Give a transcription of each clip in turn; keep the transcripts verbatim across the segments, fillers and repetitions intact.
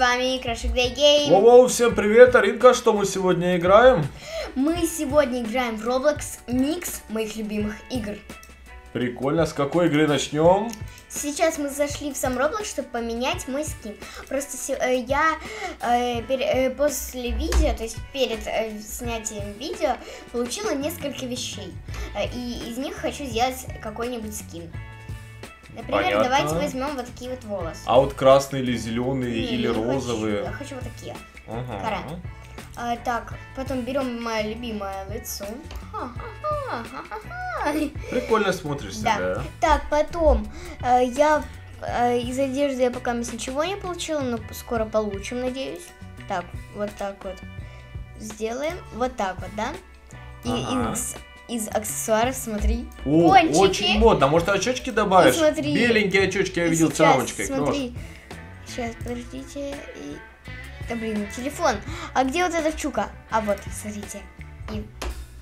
вами Крашик Дэй Гейм. Воу, всем привет, Аринка, что мы сегодня играем? Мы сегодня играем в Roblox, микс моих любимых игр. Прикольно, с какой игры начнем? Сейчас мы зашли в сам Roblox, чтобы поменять мой скин. Просто я после видео, то есть перед снятием видео, получила несколько вещей. И из них хочу сделать какой-нибудь скин. Например, понятно. Давайте возьмем вот такие вот волосы. А вот красные или зеленые, не, или я розовые? Хочу, я хочу вот такие. Ага. Кора. А, так, потом берем мое любимое лицо. Прикольно смотришься, да. да? Так, потом э, я э, из одежды я пока ничего не получила, но скоро получим, надеюсь. Так, вот так вот сделаем, вот так вот, да? И ага. из, из аксессуаров, смотри, о, пончики. Очень модно, может очечки добавишь? Смотри. Беленькие очечки я и видел с травочкой. Смотри, сейчас, подождите. И... Да блин, телефон. А где вот эта чука? А вот, смотрите. И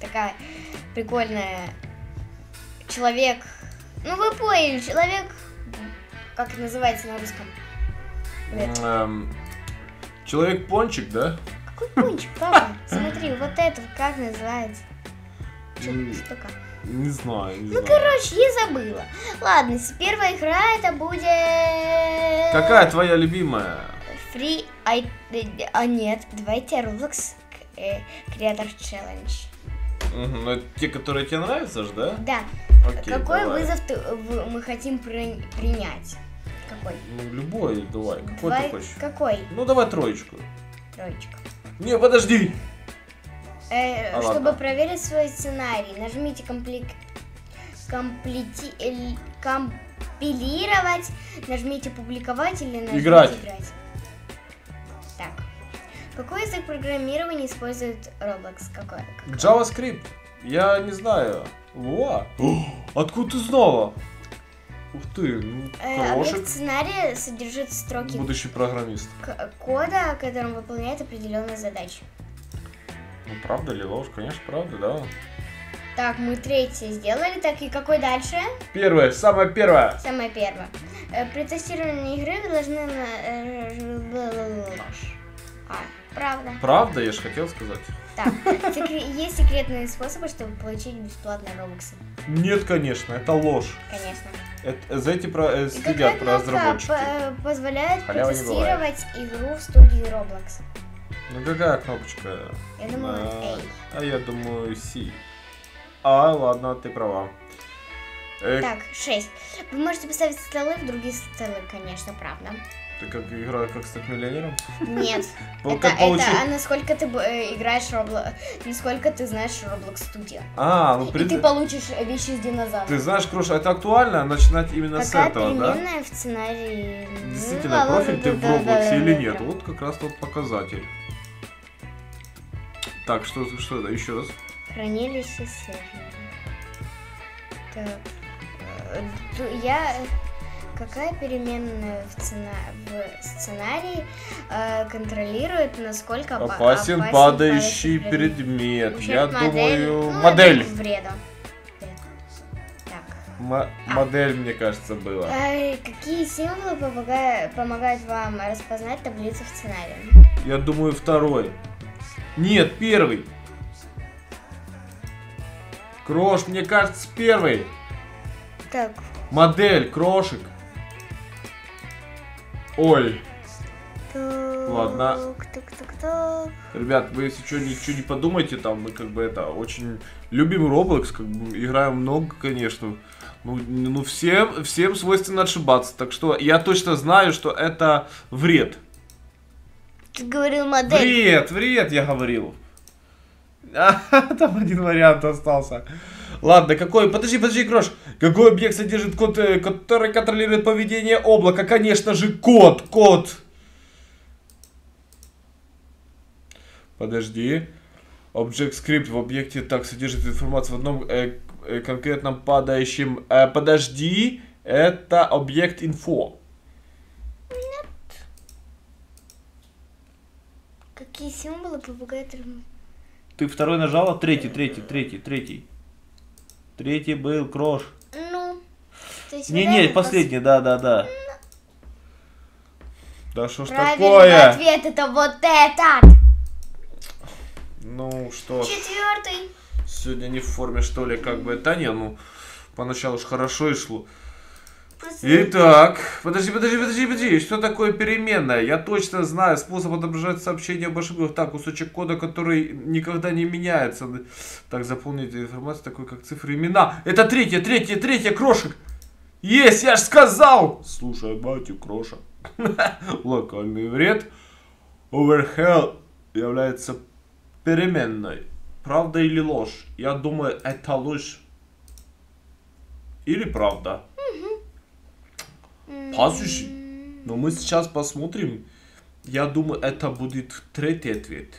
такая прикольная. Человек. Ну вы поняли, человек. Как это называется на русском? Эм, Человек-пончик, да? Какой пончик, папа? Смотри, вот это как называется? Штука. Не знаю, не знаю. Ну, короче, я забыла. Ладно, первая игра это будет... Какая твоя любимая? Free... I... А нет, давайте Roblox Creator Challenge. Угу, ну это те, которые тебе нравятся же, да? Да. Окей, какой давай. Вызов ты, в, мы хотим при, принять? Какой? Ну любой, давай. Какой давай, ты хочешь? Какой? Ну давай троечку. Троечку. Не, подожди. Э, а чтобы ладно. Проверить свой сценарий, нажмите комплект... Комплети... Э, компилировать, нажмите публиковать или нажмите играть. играть. Какой язык программирования использует Roblox? Какой? Какой? JavaScript. Я не знаю. Во. Откуда ты знала? Ух ты, ну, э, объект сценария содержит строки... Будущий программист. ...кода, которым выполняет определенные задачи. Ну, правда ли, ложь? Конечно, правда, да. Так, мы третье сделали. Так, и какой дальше? Первое, самое первое. Самое первое. При тестировании игры вы должны... А, правда. Правда, я же хотел сказать. Так, есть секретные способы, чтобы получить бесплатные Robux. Нет, конечно, это ложь. Конечно. Это, за эти про, следят про разработчики. Позволяет протестировать игру в студии Roblox. Ну какая кнопочка? Я думаю, A. А я думаю, C. А, ладно, ты права. Э так, шесть. Вы можете поставить столы в другие столы, конечно, правда. Ты как игра, как стать миллионером? Нет. Это, это, а насколько ты э, играешь в Roblox, насколько ты знаешь Roblox Studio. А, ну при... И ты получишь вещи с динозавров. Ты знаешь, Кроша, это актуально начинать именно Какая с этого, да? Какая в сценарии... Действительно, ну, профиль да, ты да, в Roblox да, да, или да, нет? Да. Вот как раз тот показатель. Так, что, что это? Еще раз. Хранилище сервера. Я... Какая переменная в, цена... в сценарии э, контролирует, насколько опасен, опасен падающий предмет? предмет. Ущерб Я модель... думаю, ну, модель. Вреда. Так. М а. Модель, мне кажется, была. Э, какие символы помогают, помогают вам распознать таблицу в сценарии? Я думаю, второй. Нет, первый. Крош, мне кажется, первый. Так. Модель, Крошек. Ой. Тук, Ладно. Тук, тук, тук. Ребят, вы если что, ничего не подумайте, там мы как бы это очень любим Roblox, как бы играем много, конечно. Ну, ну всем, всем свойственно ошибаться. Так что я точно знаю, что это вред. Ты говорил модель. Вред, вред, я говорил. А, там один вариант остался. Ладно, какой... Подожди, подожди, Крош. Какой объект содержит код, который контролирует поведение облака? Конечно же, код, код. Подожди. Object Script в объекте так содержит информацию в одном э, э, конкретном падающем... Э, подожди, это объект Info. Нет. Какие символы помогают... Ты второй нажала? Третий, третий, третий, третий. Третий был Крош. Ну. Не-не, последний, да-да-да. Да что ж такое? Ответ это вот этот. Ну что ж. Четвертый. Сегодня не в форме, что ли, как бы. Да не, ну поначалу ж хорошо и шло. Итак, подожди, подожди, подожди, подожди, что такое переменная? Я точно знаю способ отображать сообщение об ошибках. Так, кусочек кода, который никогда не меняется. Так, заполните информацию, такой как цифры, имена. Это третья, третья, третья, крошек. Есть, я ж сказал. Слушай, батю, крошек. Локальный вред. Overhead является переменной. Правда или ложь? Я думаю, это ложь. Или правда. Послушай, но мы сейчас посмотрим. Я думаю, это будет третий ответ.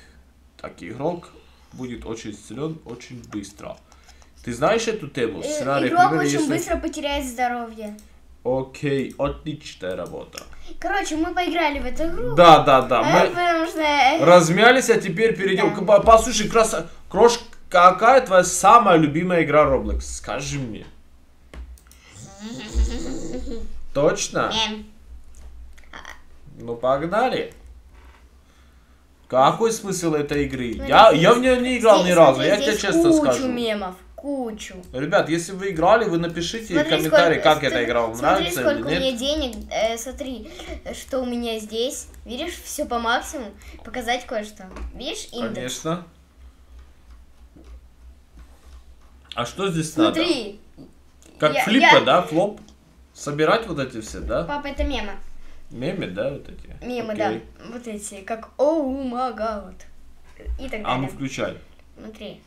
Так, игрок будет очень силен, очень быстро. Ты знаешь эту тему? Сценарий, игрок пример, очень если... быстро потеряет здоровье. Окей, отличная работа. Короче, мы поиграли в эту игру. Да, да, да. Мы потому, что... размялись, а теперь перейдем да. к... Послушай, крас... Крош, какая твоя самая любимая игра Roblox? Скажи мне. Точно? Нет. Ну погнали. Какой смысл этой игры? Смотри, я, я в нее не играл здесь, ни разу, смотри, я тебе честно кучу скажу. Кучу мемов, кучу. Ребят, если вы играли, вы напишите смотри, комментарий, сколько, как эта игра вам смотри, нравится сколько или нет. У меня денег, э, смотри, что у меня здесь. Видишь, все по максимуму. Показать кое-что. Видишь, индекс. Конечно. А что здесь смотри, надо? Как я, флипа, я... да, флоп? Собирать вот эти все, да? Папа, это мемы. Мемы, да, вот эти? Мемы, окей. Да. Вот эти, как «Оу, магауд». И так далее. А мы включали. Смотри.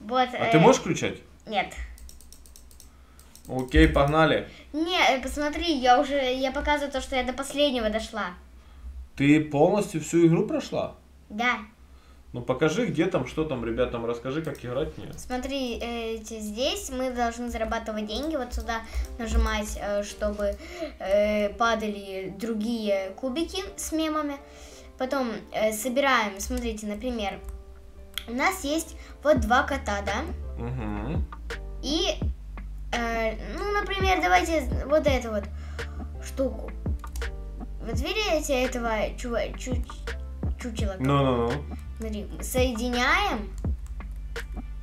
Вот, а э... ты можешь включать? Нет. Окей, погнали. Не, посмотри, я уже, я показываю то, что я до последнего дошла. Ты полностью всю игру прошла? Да. Ну покажи, где там, что там, ребятам расскажи, как играть в нее. Смотри, э, здесь мы должны зарабатывать деньги, вот сюда нажимать, э, чтобы э, падали другие кубики с мемами. Потом э, собираем, смотрите, например, у нас есть вот два кота, да? Угу. И, э, ну, например, давайте вот эту вот штуку. Вот видите этого чува- чу- чучела? Ну-ну-ну. Смотри, соединяем,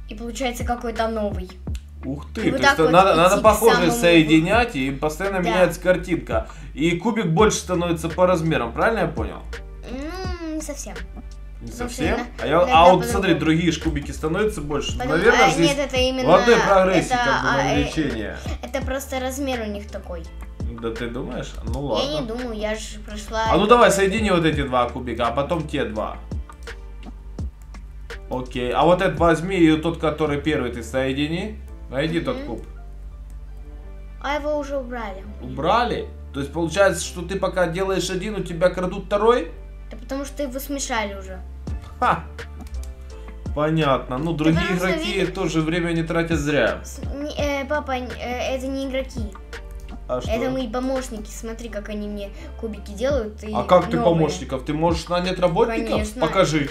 и получается какой-то новый. Ух ты, вот то есть вот надо, надо похожие соединять, углу. И постоянно да. меняется картинка. И кубик больше становится по размерам, правильно я понял? Ну, не совсем. Не Потому совсем? На, а я, а вот смотри, другие же кубики становятся больше. Потом, наверное, а, здесь нет, это именно, в одной прогрессии это, как бы а, увеличение. Это просто размер у них такой. Да ты думаешь? Ну ладно. Я не думаю, я же прошла... А ну давай, соедини вот эти два кубика, а потом те два. Окей, а вот этот возьми и тот, который первый, ты соедини. Найди mm-hmm. тот куб. А его уже убрали. Убрали? То есть получается, что ты пока делаешь один, у тебя крадут второй? Да потому что его смешали уже. Ха! Понятно. Ну, другие да, игроки видишь... тоже время не тратят зря. С, не, э, папа, э, это не игроки. А что? Это мои помощники, смотри, как они мне кубики делают. И а как новые. Ты помощников? Ты можешь нанять работников? Конечно. Покажи.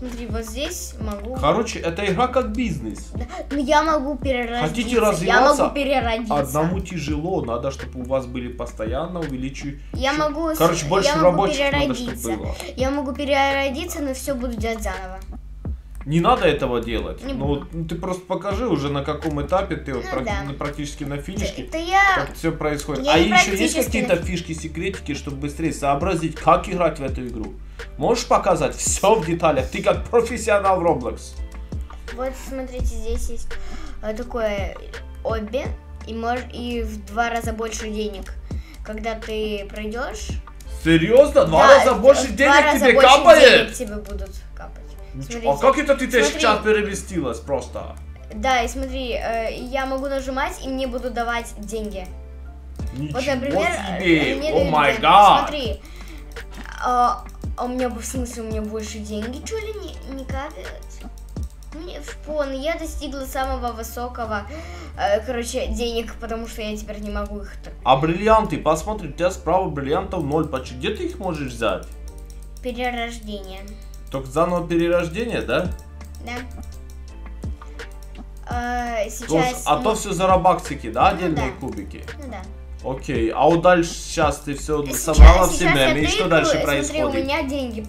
Смотри, вот здесь могу... Короче, это игра как бизнес. Да, но я могу переродиться. Хотите развиваться? Я могу переродиться. Одному тяжело, надо, чтобы у вас были постоянно увеличивать... Я могу... Короче, больше я могу рабочих надо, чтобы было. Я могу переродиться, но все буду делать заново. Не надо этого делать. Не ну, буду. Ты просто покажи уже, на каком этапе ты ну, практи да. практически на финишке, это я... как все происходит. Я а еще есть какие-то на... фишки, секретики, чтобы быстрее сообразить, как играть в эту игру? Можешь показать все в деталях? Ты как профессионал в Roblox. Вот, смотрите, здесь есть такое обе и, мож... и в два раза больше денег. Когда ты пройдешь... Серьезно? Два да, раза больше в денег раза тебе больше капает? Денег тебе будут капать. Смотрите. А как это ты смотри. Сейчас переместилась просто? Да, и смотри, э, я могу нажимать, и мне будут давать деньги. Ничего вот, например, себе. Мне oh my God. Смотри, э, а у меня, в смысле, у меня больше деньги, что ли, не, не капает? Мне в пон, я достигла самого высокого, э, короче, денег, потому что я теперь не могу их... А бриллианты, посмотри, у тебя справа бриллиантов ноль, почти. Где ты их можешь взять? Перерождение. Только заново перерождение, да? Да. А, сейчас... А мы... то все за робаксики, да, ну, отдельные да. кубики? Ну да. Окей, а вот дальше сейчас ты все сейчас, собрала все мемы, и что игру, дальше смотри, происходит? У меня деньги, у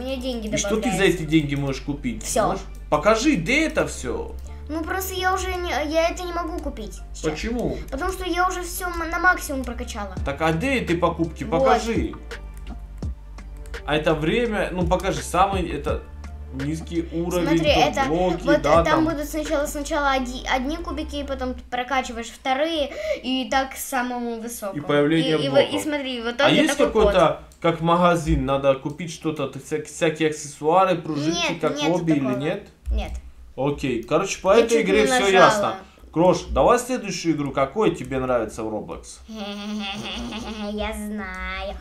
меня деньги добавляют. И что ты за эти деньги можешь купить? Все. Можешь? Покажи, где это все? Ну просто я уже не, я это не могу купить. Сейчас. Почему? Потому что я уже все на максимум прокачала. Так а где эти покупки? Вот. Покажи. А это время, ну покажи самый это низкий уровень. Смотри, это блоки, вот да, там, там будут сначала сначала одни, одни кубики, потом прокачиваешь вторые и так к самому высокому. И появление и, блоков. И, и смотри, вот а есть какой-то как магазин, надо купить что-то, всякие аксессуары, пружинки, нет, как нет лобби такого. Или нет? Нет. Окей, короче, по я этой игре все нажала. Ясно. Крош, давай следующую игру. Какой тебе нравится в Roblox? Я знаю.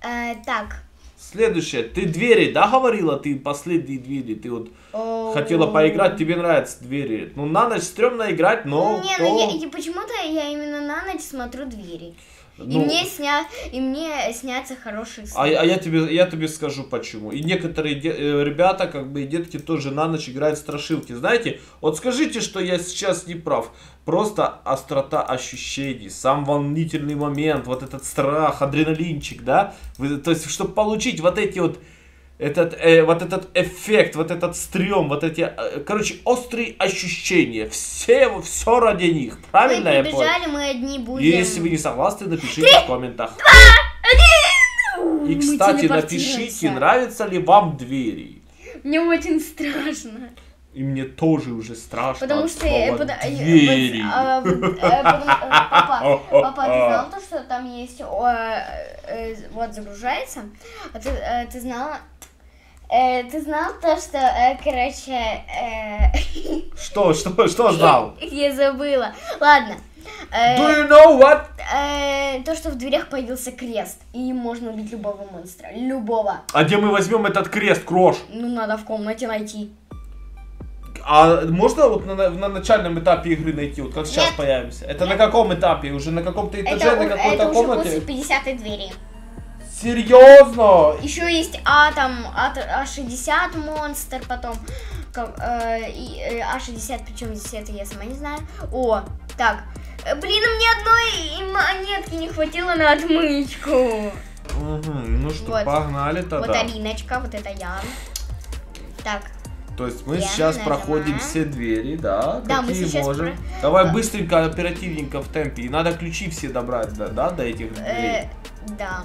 Э, так. Следующее. Ты двери, да, говорила? Ты последние двери. Ты вот О -о -о. хотела поиграть, тебе нравятся двери. Ну, на ночь стрёмно играть, но... Не, кто... ну, почему-то я именно на ночь смотрю двери. Ну, и, мне сня... и мне снятся хорошие сны. А, а я, тебе, я тебе скажу почему. И некоторые де... ребята, как бы и детки тоже на ночь играют в страшилки. Знаете, вот скажите, что я сейчас не прав. Просто острота ощущений, сам волнительный момент, вот этот страх, адреналинчик, да? Вы, то есть, чтобы получить вот эти вот... Этот, э, вот этот эффект, вот этот стрём, вот эти, э, короче, острые ощущения. Все, все ради них. Правильно я понял? Мы прибежали, мы одни будем. И если вы не согласны, напишите Три, в комментах. Два, один. И, кстати, напишите, нравятся ли вам двери. Мне очень страшно. И мне тоже уже страшно. Потому что я... Двери. Папа, папа, ты знал то, что там есть... Вот, загружается. Ты знала... Ты знал то, что, короче... Что, что, что знал? Я забыла. Ладно. Do you know what? То, что в дверях появился крест. И можно убить любого монстра. Любого. А где мы возьмем этот крест, Крош? Ну, надо в комнате найти. А можно вот на, на начальном этапе игры найти, вот как нет, сейчас появимся? Это нет. На каком этапе? Уже на каком-то этаже, это, на какой-то комнате? Это уже после пятидесятой двери. Серьезно? Еще есть А там, А шестьдесят монстр, потом А шестьдесят, причем здесь это я сама не знаю. О, так, блин, мне одной монетки не хватило на отмычку. Угу, ну что, вот. Погнали тогда. Вот Алиночка, вот это я. Так. То есть мы я сейчас нажимаю. Проходим все двери, да, да какие мы можем. Про... Давай да. Быстренько, оперативненько в темпе. И надо ключи все добрать, да, да до этих дверей. Э, да.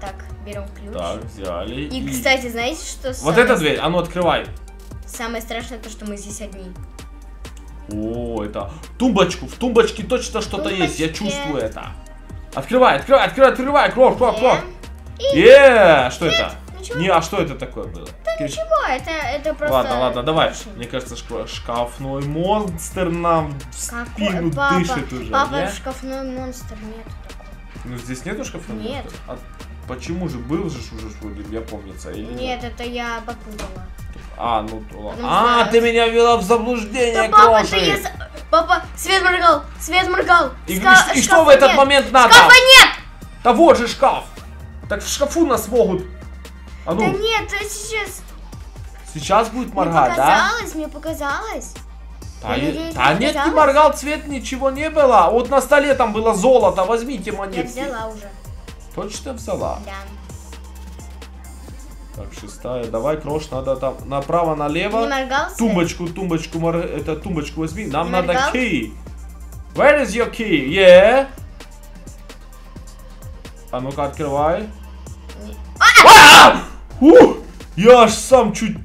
Так, берем ключ. Так, взяли. И, и... кстати, знаете, что... Вот самое... эта дверь, а ну открывай. Самое страшное то, что мы здесь одни. О, это... Тумбочку, в тумбочке точно что-то есть, я чувствую это. Открывай, открывай, открывай, открывай, кров, кров, кров. Еее, что это? Не, а что это такое было? Да Кирилл. Ничего, это, это просто... Ладно, ладно, давай. Мне кажется, шкафной монстр нам в спину папа, дышит уже, папа, не? Шкафной монстр нету такого. Ну, здесь нету шкафного нет. монстра? Нет. А почему же? Был же уже, я помнится, или нет? Нет, это я попутала. А, ну, ладно. А, ты меня ввела в заблуждение, да, папа, ты я... Папа, свет моргал, свет моргал. И, Ска... и что в этот нет. момент надо? Шкафа нет! Да вот же шкаф. Так в шкафу нас могут... А ну. Да нет, сейчас... Сейчас будет моргать, мне показалось, да? Мне показалось, да, я, я, я, да мне показалось. Да нет, не моргал, цвет ничего не было. Вот на столе там было золото, возьмите монетки. Я взяла уже. Точно взяла? Да. Так, шестая, давай, Крош, надо там направо-налево. Тумбочку, тумбочку, мор... это, тумбочку возьми. Нам не надо моргал? Key. Where is your key? Yeah. А ну-ка, открывай. Не... А! Ух, я аж сам чуть...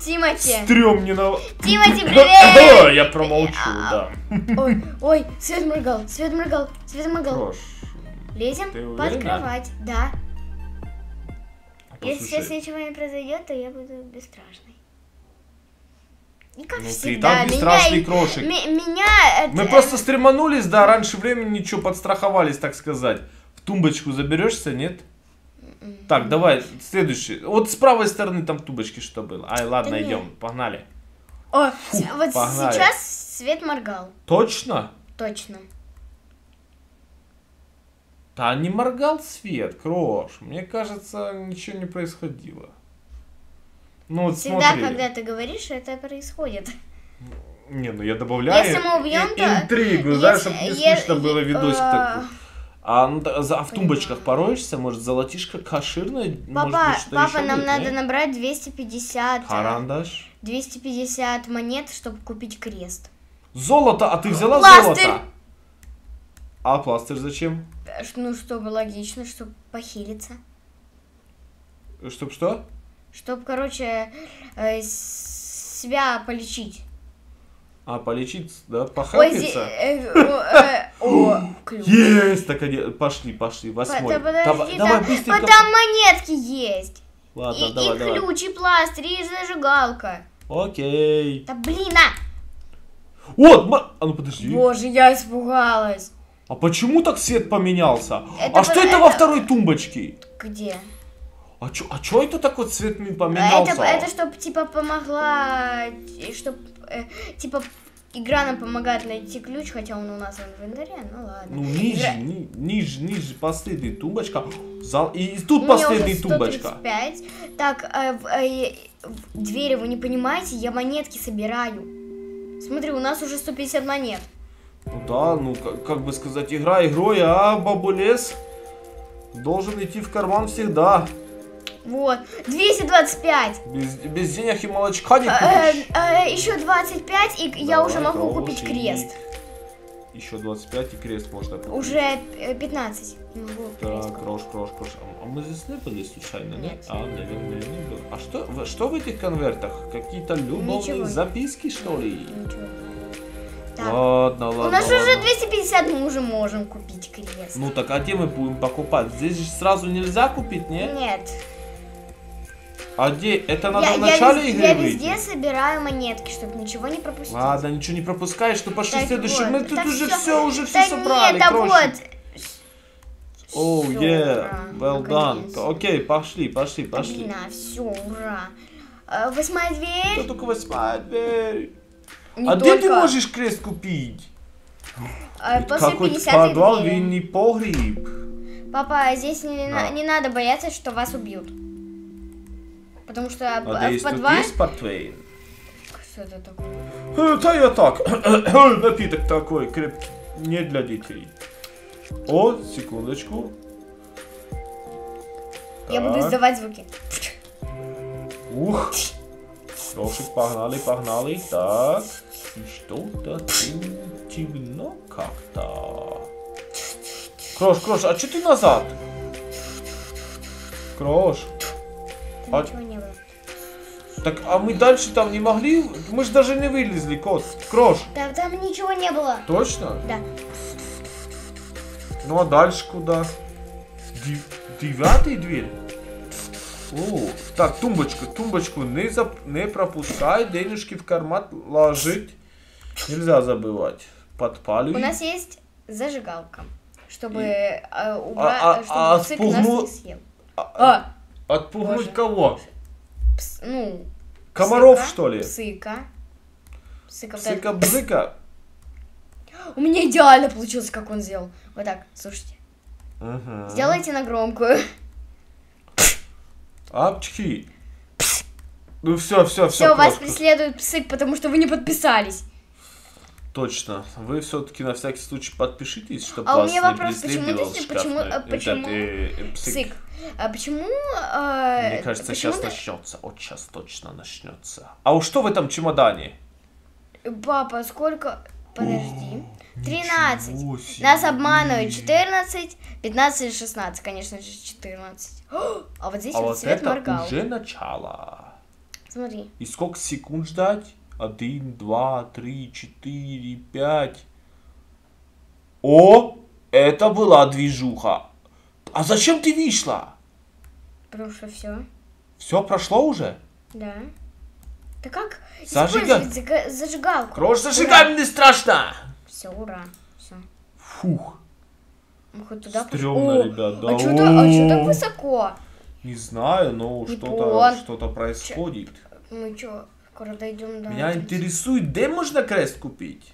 Тимати. Стрём не на... Тимати, привет! Да, я промолчу, да. Ой, ой, свет моргал, свет моргал, свет моргал. Лезем подкрывать, да. Если сейчас ничего не произойдет, то я буду бесстрашной. И как ну, всегда, ты, меня, крошек. Меня... Мы просто стреманулись, да, раньше времени ничего, подстраховались, так сказать. В тумбочку заберешься, нет? Так, давай, следующий. Вот с правой стороны там тубочки что было. Ай, ладно, да идем, погнали. О, фу, вот погнали. Сейчас свет моргал. Точно? Точно. Да не моргал свет, Крош. Мне кажется, ничего не происходило. Ну, вот всегда, смотри. Когда ты говоришь, это происходит. Не, ну я добавляю если мы убьем, и, то... интригу, если... да, чтобы не слышно е... было видосик э... такой. А, а в тумбочках пороешься, может, золотишко каширное? Папа, может быть, что папа, нам будет, надо нет? набрать двести пятьдесят... Карандаш? двести пятьдесят монет, чтобы купить крест. Золото? А ты взяла пластырь. Золото? А пластырь зачем? Ну, чтобы логично, чтобы похилиться. Чтоб что? Чтоб, короче, э, себя полечить. А, полечить, да? Похапиться? Есть! Так, пошли, пошли, восьмой. Подожди, там монетки есть. Ладно, давай, давай. И ключ, и пластырь, и зажигалка. Окей. Да блин, а! Вот, а ну подожди. Боже, я испугалась. А почему так свет поменялся? А что это во второй тумбочке? Где? А чё, а чё это такой цвет мне поменялся? Это, это чтобы, типа, помогла... Чтоб, э, типа, игра нам помогает найти ключ, хотя он у нас в инвентаре, ну ладно. Ну, ниже, игра... ни, ниже, ниже, последняя тумбочка. Зал... И тут мне последняя уже тумбочка. Так, э, э, двери вы не понимаете, я монетки собираю. Смотри, у нас уже сто пятьдесят монет. Ну да, ну, как, как бы сказать, игра игрой, а бабулес должен идти в карман всегда. Вот, двести двадцать пять. Без, без денег и молочка не купишь. А, а, еще двадцать пять, и Давай, я уже могу купить крест. Еще двадцать пять, и крест можно купить. Уже пятнадцать. Так, крош, крош, крош. А мы здесь не были случайно, нет? нет? А, наверное, не было. А что, что в этих конвертах? Какие-то любовные Ничего. записки, что ли? Ничего. Так. Ладно, ладно. У нас ладно. уже двести пятьдесят, мы уже можем купить крест. Ну так, а где мы будем покупать? Здесь же сразу нельзя купить, нет? Нет. А где? Это надо я, в начале я, игры Я везде выйти? собираю монетки, чтобы ничего не пропустить. Ладно, ничего не пропускаешь, что пошли так следующий. Вот, мы тут уже все, все уже все собрали, нет, вот. О, oh, yeah, well done. Окей, okay, пошли, пошли, пошли. Блин, а, все, ура. А, восьмая дверь. Да, только восьмая дверь. Не а только... где ты можешь крест купить? А, Какой-то подвал, винный погреб. Папа, здесь не, а. на, не надо бояться, что вас убьют. Потому что а в подвале... есть портвейн? Что это такое? Да я так. Напиток такой, крепкий. Не для детей. О, секундочку. Я так. буду издавать звуки. Ух. Трошек, погнали, погнали. Так. Что-то темно как-то. Крош, Крош, а что ты назад? Крош. А... Не было. Так, а мы дальше там не могли? Мы же даже не вылезли, кот. Крош. Да, там ничего не было. Точно? Да. Ну а дальше куда? Дев... Девятая дверь? О, так, тумбочку, тумбочку не, зап... не пропускай, денежки в карман ложить. Нельзя забывать. Подпаливай. У нас есть зажигалка, чтобы, И... а, убра... а, а, чтобы а, цик спугну... нас не съел. А, а. Отпугнуть Боже. кого? Пс, ну, Комаров, псыка, что ли? Псыка. Псыка, псыка бзыка. У меня идеально получилось, как он сделал. Вот так, слушайте. Ага. Сделайте на громкую. Апчки. Ну все, все, все. Все, вас преследует псык, потому что вы не подписались. Точно. Вы все-таки на всякий случай подпишитесь, чтобы а вас не преследовал вопрос, почему, шкаф, почему, этот, э, псык. псык. А почему... Э, Мне кажется, почему сейчас ты... начнется. Вот сейчас точно начнется. А уж что в этом чемодане? Папа, сколько... Подожди. О, тринадцать. Нас обманывают. четырнадцать, пятнадцать, шестнадцать. Конечно же, четырнадцать. О, а вот здесь а вот свет моргал. Уже начало. Смотри. И сколько секунд ждать? Один, два, три, четыре, пять. О, это была движуха. А зачем ты вышла? Потому что все. Все прошло уже? Да. Да как? Зажига... Зажигалку. Крош, зажигай, мне страшно. Все, ура. Все. Фух. Стрёмно, ребят. Да. А что так высоко? Не знаю, но что-то что-то происходит. Мы что? Скоро дойдем до... Меня интересует, где можно крест купить?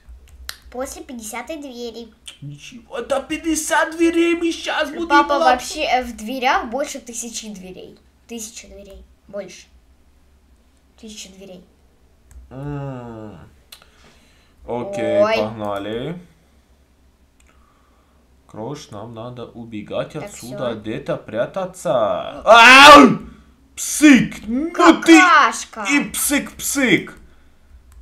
После пятидесятой двери. Ничего, это пятьдесят дверей, мы сейчас будем... Папа, лап... вообще в дверях больше тысячи дверей. Тысяча дверей. Больше. Тысяча дверей. А -а -а. Окей, Ой. погнали. Крош, нам надо убегать так отсюда, где-то прятаться. Ау! Псык! Какашка. Ну ты и псык-псык!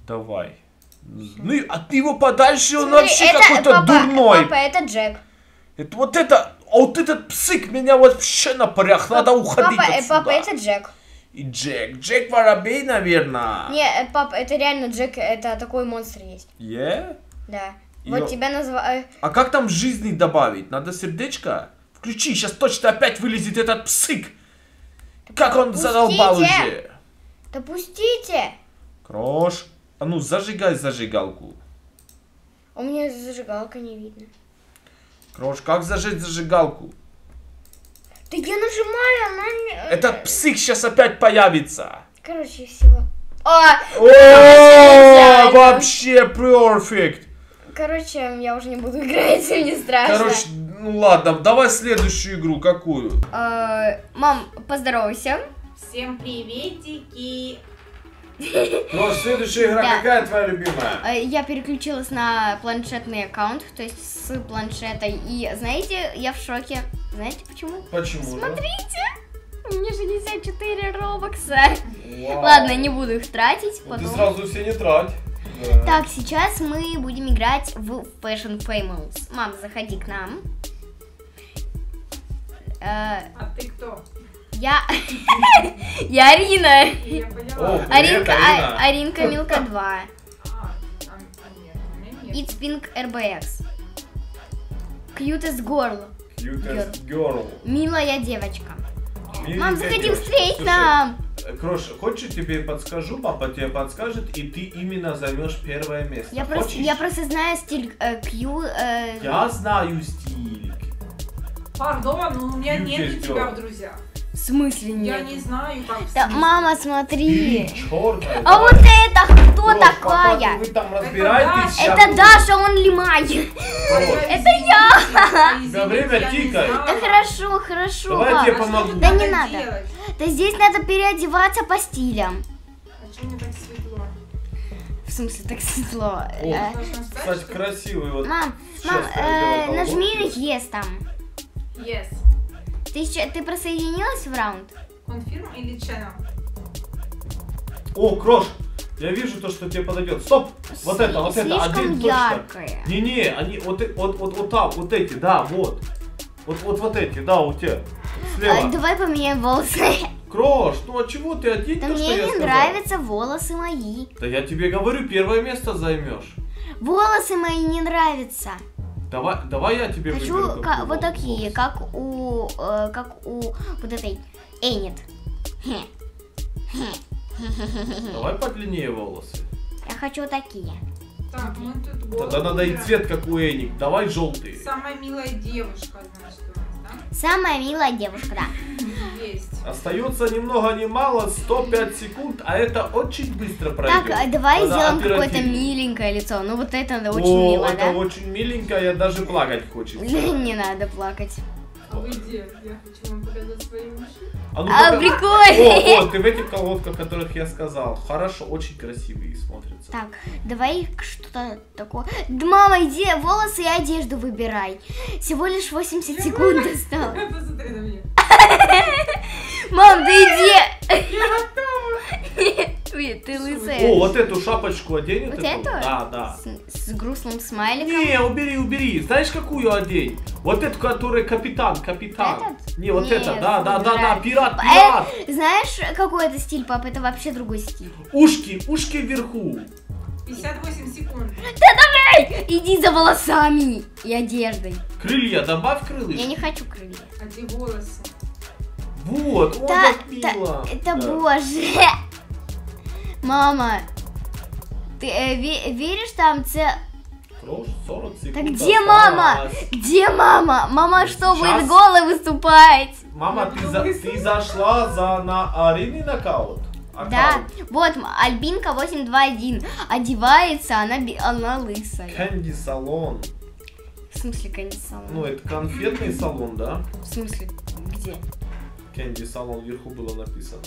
Давай. Ну, а ты его подальше, он Смотри, вообще какой-то дурной. Папа, это Джек. Это вот это, а вот этот псык меня вообще напряг, надо уходить папа, отсюда. Папа, это Джек. И Джек. Джек Воробей, наверное. Не, пап, это реально Джек, это такой монстр есть. Е? Yeah? Да. И вот он... тебя назвали. А как там жизни добавить? Надо сердечко? Включи, сейчас точно опять вылезет этот псык. Да как он пустите. задолбал уже. Да пустите. Крош. А ну зажигай зажигалку. У меня зажигалка не видно. Крош, как зажечь зажигалку? Да я нажимаю, она не... Этот псих сейчас опять появится. Короче, всего. О, вообще перфект. Короче, я уже не буду играть, если не страшно. Короче, ну ладно, давай следующую игру. Какую? Мам, поздоровайся. Всем приветики. Ну, следующая игра да. какая твоя любимая? Я переключилась на планшетный аккаунт, то есть с планшета. И знаете, я в шоке. Знаете почему? Почему? Смотрите! Да? Мне шестьдесят четыре робокса. Вау. Ладно, не буду их тратить. Ну, потом... Ты сразу все не трать. Да. Так, сейчас мы будем играть в Fashion Family. Мам, заходи к нам. А ты кто? Я... Я Арина. Я поняла. Аринка, Аринка Милка два. It's Pink эр би экс. Cutest Girl. Cutest Girl. Милая девочка. Мам, заходи встреть нам. Крош, хочешь, тебе подскажу? Папа тебе подскажет, и ты именно займешь первое место. Я просто, я просто знаю стиль Q. Я знаю стиль. Пардон, но у меня нет тебя в друзьях. В смысле нет? Я не знаю, как да, мама, смотри. Черная, а да. вот это кто Крош, такая? Папа, вы там разбираетесь? Это, это Даша, он лимай. Это я. Да время тикает. Да хорошо, хорошо. Давай я тебе помогу. Да не надо. Да здесь надо переодеваться по стилям. А что мне так светло? В смысле так светло? Кстати, красивый вот. Мам, нажми на Yes там. Yes. Ты, ты присоединилась в раунд? Confirm или channel? О, Крош, я вижу то, что тебе подойдет. Стоп! С вот это, вот это, один яркое. точно. Не-не, они вот, вот, вот, вот там, вот эти, да, вот. Вот, вот, вот эти, да, у тебя. Слева. А, давай поменяем волосы. Крош, ну а чего ты один? Да то, мне что не я нравятся волосы мои. Да я тебе говорю, первое место займешь. Волосы мои не нравятся. Давай, давай я тебе хочу как, вот такие, как у, э, как у вот этой Энит. Давай подлиннее волосы. Я хочу такие. Так, мы тут волосы. Тогда надо и цвет, как у Энит. Давай желтые. Самая милая девушка, значит, у нас, да? Самая милая девушка, да. Есть. Остается ни много ни мало, сто пять секунд, а это очень быстро пройдет. Так, давай Тогда сделаем какое-то миленькое лицо. Ну вот это надо очень О, мило, это да? это очень миленькое, даже плакать хочется. Не надо плакать. А вы где? Я хочу вам показать свои уши. А, ну, а прикольно! О, о, ты в этих колодках, которых я сказал. Хорошо, очень красивые смотрятся. Так, давай что-то такое. Да, мама, иди, волосы и одежду выбирай. Всего лишь восемьдесят секунд осталось. Посмотри на меня. Мам, да иди! Я готова! Ты, ты лысая. О, вот эту шапочку одень. Вот эту? Да, да. С, с грустным смайликом? Не, убери, убери. Знаешь, какую одень? Вот эту, которая капитан, капитан. Этот? Не, вот Нет, это, да, да, да, да, пират, пират. Э, знаешь, какой это стиль, папа? Это вообще другой стиль. Ушки, ушки вверху. пятьдесят восемь секунд. Да давай! Иди за волосами и одеждой. Крылья, добавь крылышки. Я не хочу крылья. А ты волосы. Вот, он да, да, это да. боже. Мама, ты э, ве веришь там ц... Крош, сорок секунд. Так где осталось. мама? Где мама? Мама что, Сейчас... будет голой выступать? Мама, ты, за... ты зашла за на Арины нокаут? Аккаут. Да, вот Альбинка восемь два один. Одевается, она, она лысая. Кэнди-салон. В смысле кэнди-салон? Ну, это конфетный салон, да? В смысле, где? Кэнди-салон, вверху было написано.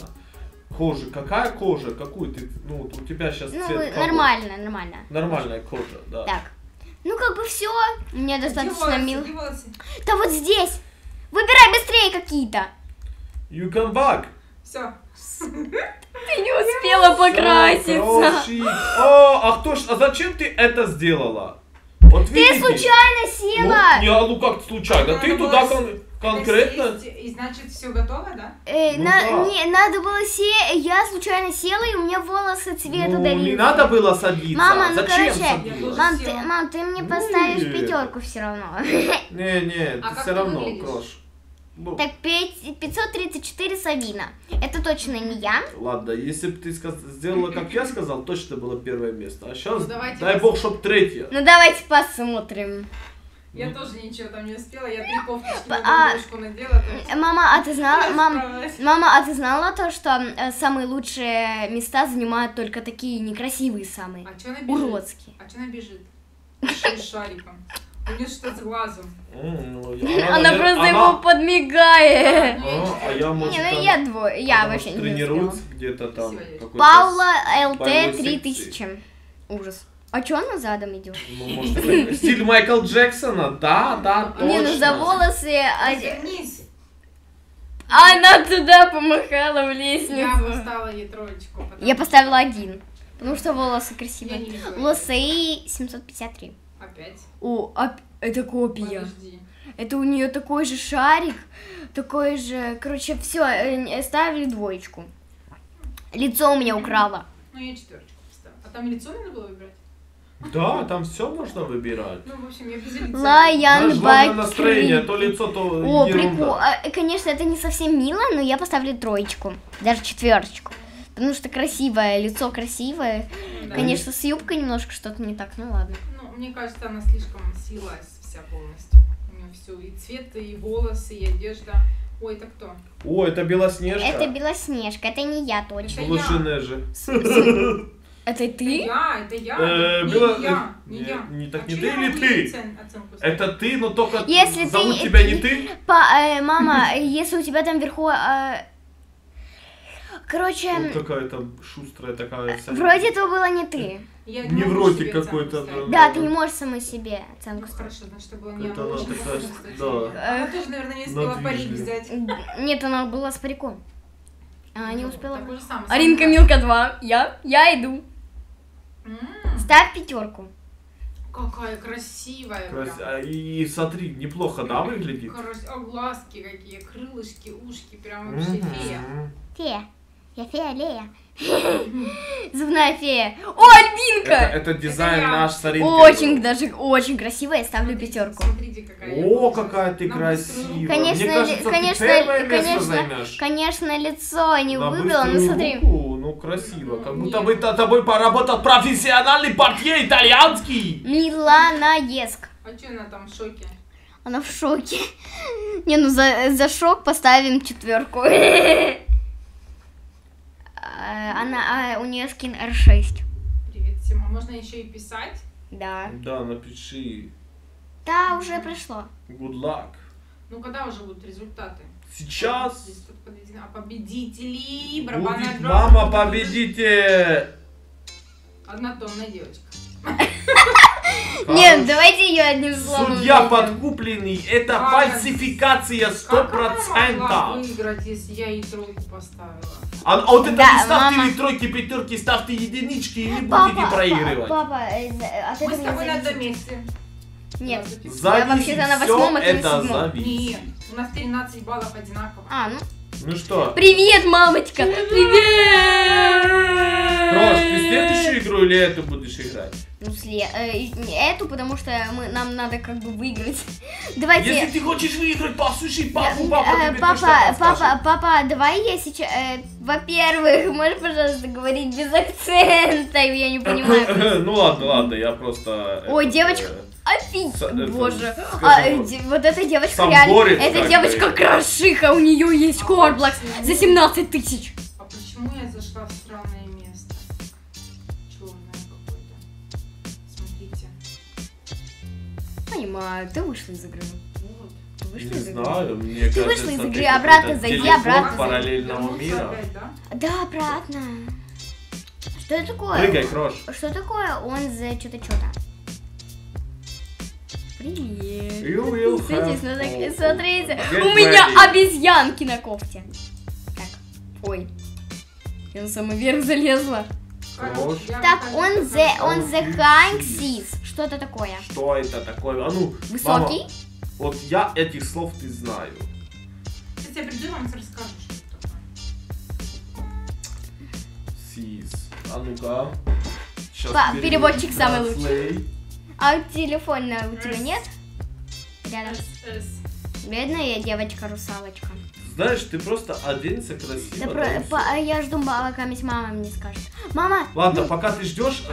Кожа, какая кожа? Какую ты, ну, вот у тебя сейчас ну, цвет нормально, нормально. Нормальная кожа, да. Так, ну как бы все. Мне достаточно мило. Да вот здесь. Выбирай быстрее какие-то. You come back. Все. Ты не успела покраситься. О, а кто ж, а зачем ты это сделала? Вот ты видите? Случайно села. Ну, не, ну как случайно? Ты туда кон конкретно. И, и значит все готово, да? Э, ну, на, да. Не, надо было се, я случайно села и у меня волосы цвет ну, ударили. Не надо было садиться. Мама, ну зачем короче, мам ты, мам, ты мне поставишь не. пятерку все равно. Не, не, а все равно, Крош. Ну. Так, пятьсот тридцать четыре Савина. Это точно не я. Ладно, если бы ты сделала, как я сказал, точно было первое место. А сейчас, ну, дай посмотрим. Бог, чтоб третье. Ну, давайте посмотрим. Я ну. тоже ничего там не успела. Я три кофточки а, надела. Есть... Мама, а ты знала, мам, мама, а ты знала то, что самые лучшие места занимают только такие некрасивые самые. А чё она бежит? Уродские. А чё она бежит? С шариком. У нее что-то с глазом. Она, она просто она... его подмигает. А, а я, может, не, ну я двое, я вообще не тренируется где-то там. Паула ЛТ три тысячи. Ужас. А чё она задом идет? Ну, может, стиль Майкла Джексона, да, да, точно. Не, ну за волосы... Она туда помахала в лестницу. Я поставила ей троечку. Я поставила один, потому что волосы красивые. Лосей семьсот пятьдесят три. Опять? О, оп это копия. Подожди. Это у нее такой же шарик, такой же, короче, все, ставили двоечку. Лицо у меня украло. Ну я четверочку поставила. А там лицо надо было выбирать? Да, там все можно выбирать. Ну, в общем, я без лица. Лайан Бак. Настроение, то лицо, то о, прикол. Конечно, это не совсем мило, но я поставлю троечку, даже четверочку. Потому что красивое, лицо красивое. Да. Конечно, с юбкой немножко что-то не так, ну ладно. Мне кажется, она слишком слилась вся полностью. У нее все, и цвет, и волосы, и одежда. Ой, это кто? О, это Белоснежка. Это Белоснежка, это не я точно. Лучшая же. Это ты? Я, это я. Не я, не я. Не так не ты или ты? Это ты, но только зовут тебя не ты. Мама, если у тебя там вверху... Короче... Вот такая там шустрая такая... Вся... Вроде этого было не ты. Я невротик какой-то. Да, да, ты не можешь самой себе оценку ставить. Ну, хорошо, значит, было не она. Да. Она тоже, наверное, не успела парик взять. Нет, она была с париком. Она не успела. Аринка Милка два. Я, я иду. Ставь пятерку. Какая красивая. Крас... И смотри, неплохо, да, выглядит? Крас... О, глазки какие, крылышки, ушки, прям вообще фея. Фея. Я фея, Лея. Зубная фея. О, Альбинка! Это, это дизайн это наш с Аринкой. Очень, даже очень красиво, я ставлю смотрите, пятерку. Смотрите, какая о, какая ты красивая. Конечно, Мне кажется, конечно, ты конечно, конечно, лицо не выбило, но смотри. Руку, ну, красиво. Как будто бы тобой поработал профессиональный портье итальянский. Милана Еск. А что она там в шоке? Она в шоке. Не, ну за, за шок поставим четверку. Она, а, у нее скин эр шесть. Привет, Сима. Можно еще и писать? Да. Да, напиши. Да, уже пришло. Good luck. Ну, когда уже будут результаты? Сейчас. Здесь тут подведено. А победители. Будет, мама, победите. Однотонная девочка. Нет, давайте ее одним словом. Судья подкупленный. Это фальсификация сто процентов. Как она могла выиграть, если я ей тройку поставила? А, а вот это да, не ставьте мама... тройки, пятерки, ставьте единички и не будете проигрывать. Папа, от этого мы с тобой на одном месте. Нет, я вообще-то на восьмом, это на седьмом. Нет, у нас тринадцать баллов одинаково. А, ну. Ну что? Привет, мамочка! Привет! Рош, ты следующую игру или эту будешь играть? Ну, след... эту, потому что мы... нам надо как бы выиграть. Давайте... Если ты хочешь выиграть, послушай папу, папа, э, папа, папа, папа, давай я сейчас... Э, во-первых, можешь, пожалуйста, говорить без акцента, я не понимаю. Ну ладно, ладно, я просто... Ой, девочка... Офигеть, боже, а, вот эта девочка реально, эта девочка крошиха, у нее есть Корблакс за семнадцать тысяч. А почему я зашла в странное место? Черное какое-то. Смотрите. Понимаю, ты вышла из игры. Вот. вышла из игры? Не знаю, мне кажется, ты вышла из игры, обратно зайди, обратно параллельного мира. Да, обратно. Что это такое? Прыгай, Крош. Что такое? Он за что-то, что-то. Привет. Смотрите, смотрите. У меня обезьянки на кофте. Так, ой. Я на самый верх залезла. Крош. Так, он за, он за хангсис. Что это такое? Что это такое? А ну, высокий? Мама, вот я этих слов ты знаю. Сейчас я приду, вам расскажу, что это такое. Сис. А ну-ка. Па, переводчик самый лучший. А телефона у тебя нет? Рядом. Бедная девочка-русалочка. Знаешь, ты просто оденься красиво. Да про... по... Я жду, пока мама мне скажет. Мама! Ладно, ну... пока ты ждешь,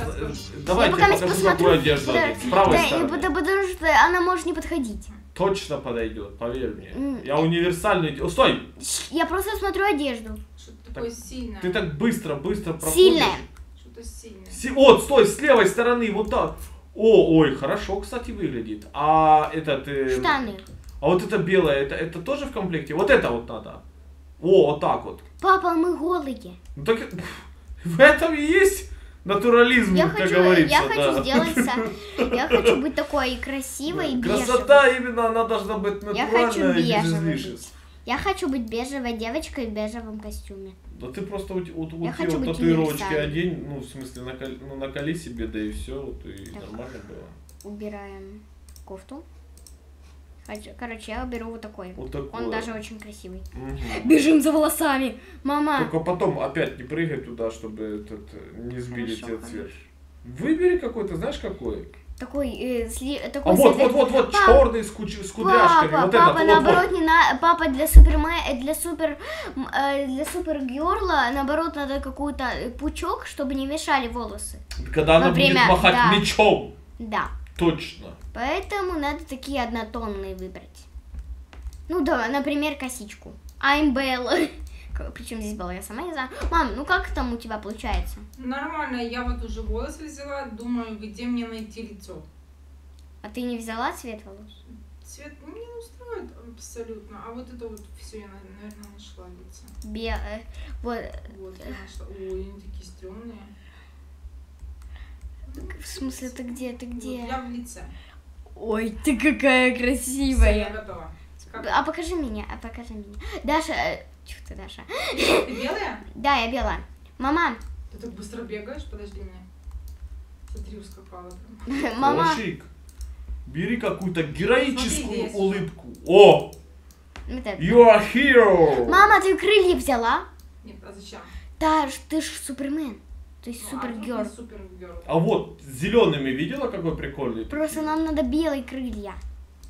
давай я, я пока покажу, какую одежду. Да, с правой да, стороны. Да, потому что она может не подходить. Точно подойдет, поверь мне. Mm. Я универсальный... О, стой! Я просто смотрю одежду. Что-то такое сильное. Ты так быстро, быстро проходишь. Сильное. Что-то сильное. Си... О, стой, с левой стороны, вот так. О, ой, хорошо, кстати, выглядит. А этот... Э... Штаны. А вот это белое, это, это тоже в комплекте? Вот это вот надо. О, вот так вот. Папа, мы голые. Ну так в этом и есть натурализм, я как хочу, говорится. Я да. хочу сделаться, я хочу быть такой красивой и бежевой. Красота именно, она должна быть натуральная и без. Я хочу быть бежевой девочкой в бежевом костюме. Да ты просто вот, вот, вот эти вот татуировочки одень, ну в смысле наколи, ну, наколи себе, да и все, вот, и так, нормально было. Убираем кофту. Короче, я беру вот такой. Вот такой. Он даже очень красивый. Угу. Бежим за волосами, мама. Только потом опять не прыгай туда, чтобы этот не сбили тебе цвет. Выбери какой-то, знаешь какой? Такой, э, сли, такой. А вот, вот, вот, вот, пап... черный с, куч... с кудряшками. Папа, вот папа этот, наоборот вот, вот. не на, папа для супермэ, для супер, э, для супергерла, наоборот надо какой-то пучок, чтобы не мешали волосы. Когда она время... будет махать да. мечом. Да. Точно. Поэтому надо такие однотонные выбрать. Ну да, например, косичку. I'm Belle. Причем здесь была, я сама не знаю. Мам, ну как там у тебя получается? Нормально, я вот уже волосы взяла, думаю, где мне найти лицо. А ты не взяла цвет волос? Цвет меня устроит абсолютно. А вот это вот все я, наверное, нашла лицо. Бе... Вот. Вот я нашла. Ой, они такие стрёмные. В смысле, ты где, ты где? Вот я в лице. Ой, ты какая красивая. Все, я готова. Как? А покажи меня, а покажи меня. Даша, чё ты, Даша? Ты белая? Да, я белая. Мама. Ты так быстро бегаешь, подожди меня. Смотри, ускакала. Мама. Кошик, бери какую-то героическую улыбку. О! You are hero. Мама, ты крылья взяла? Нет, а зачем? Да, ты ж Супермен. То есть ну, супергерл. А, супер а вот зелеными видела, какой прикольный? Просто такие? Нам надо белые крылья.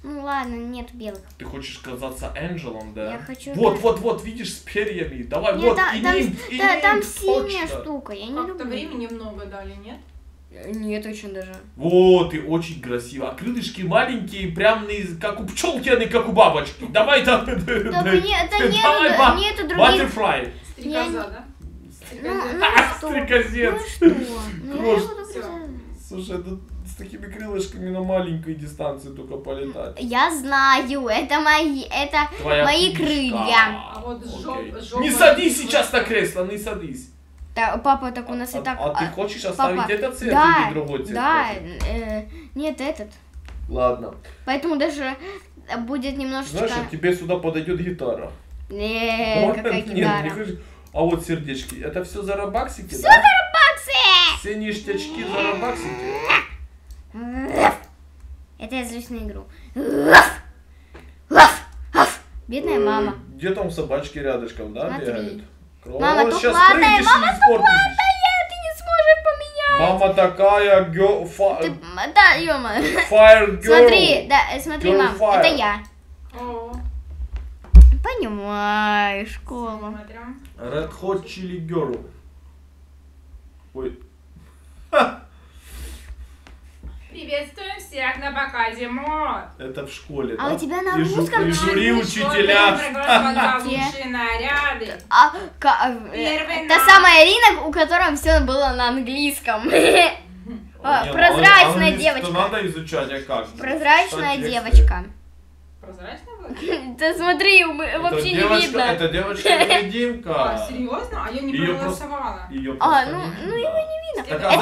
Ну ладно, нет белых. Ты хочешь казаться Энджелом, да? Я хочу. Вот, да. вот, вот, видишь, с перьями. Давай, нет, вот, да, и там, ним, да, и ним, там синяя штука, я не как люблю. Как-то времени много дали, нет? Нет, очень даже. Вот, и очень красиво. А крылышки маленькие, прям как у пчелки, а не как у бабочки. Давай, да, да, да. Да нету других. Butterfly. Стрекоза, да? Стрекозец. Слушай, с такими крылышками на маленькой дистанции только полетать. Я знаю, это мои, это мои крылья. Не садись сейчас на кресло, не садись. Папа, так у нас и так. А ты хочешь оставить этот цвет или другой цвет? Да, нет, этот. Ладно. Поэтому даже будет немножечко. Знаешь, тебе сюда подойдет гитара. Нет, какая гитара. А вот сердечки, это все за робаксики, все да? за робаксы! Все ништячки за робаксики. Это я злюсь на игру. Бедная мама. Где там собачки рядышком, да, Смотри. бегают? Кровь. Мама, тут платная, мама, тут платная, ты не сможешь поменять. Мама такая, гё... Фа... Ты... Да, ёма. Fire girl. Смотри, да, смотри, girl мам, fire. это я. Oh. Понимаю, школа. Red Hot Chili Girl. Ой. Ха. Приветствуем всех на показе мод. Это в школе. А да? у тебя на русском И жюри учителя. Лучшие наряды. А, та самая Ирина, у которой все было на английском. Прозрачная девочка. Надо изучать, а как? Прозрачная девочка. Прозрачная была? Да смотри, вообще не видно. Это девочка-невидимка. А, серьезно? А я не проголосовала. А, ну его не видно. Это я,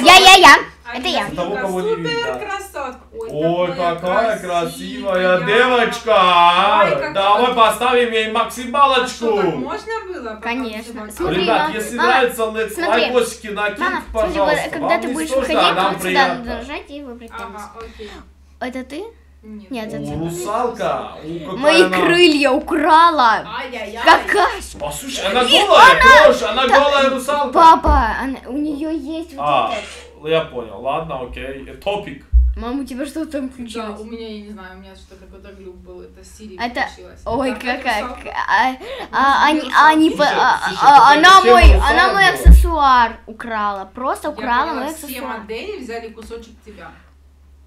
я, я, я. Это я. Супер красотка. Ой, какая красивая девочка. Давай поставим ей максималочку. Можно было? Конечно. Ребят, если нравится, лайкосики накинь, пожалуйста. Когда ты будешь выходить, вот сюда надо нажать и выбрать танец. Это ты? Нет, это русалка. Мои крылья украла. Какашка. Послушай, она голая, Лёш, она голая русалка. Папа, у нее есть вот это. Я понял, ладно, окей. Топик. Мам, у тебя что там включилось? Да, у меня, я не знаю, у меня что-то какой-то глюк был. Это Сири включилась. Ой, какая. Она мой аксессуар украла. Просто украла мой аксессуар. Все модели взяли кусочек тебя.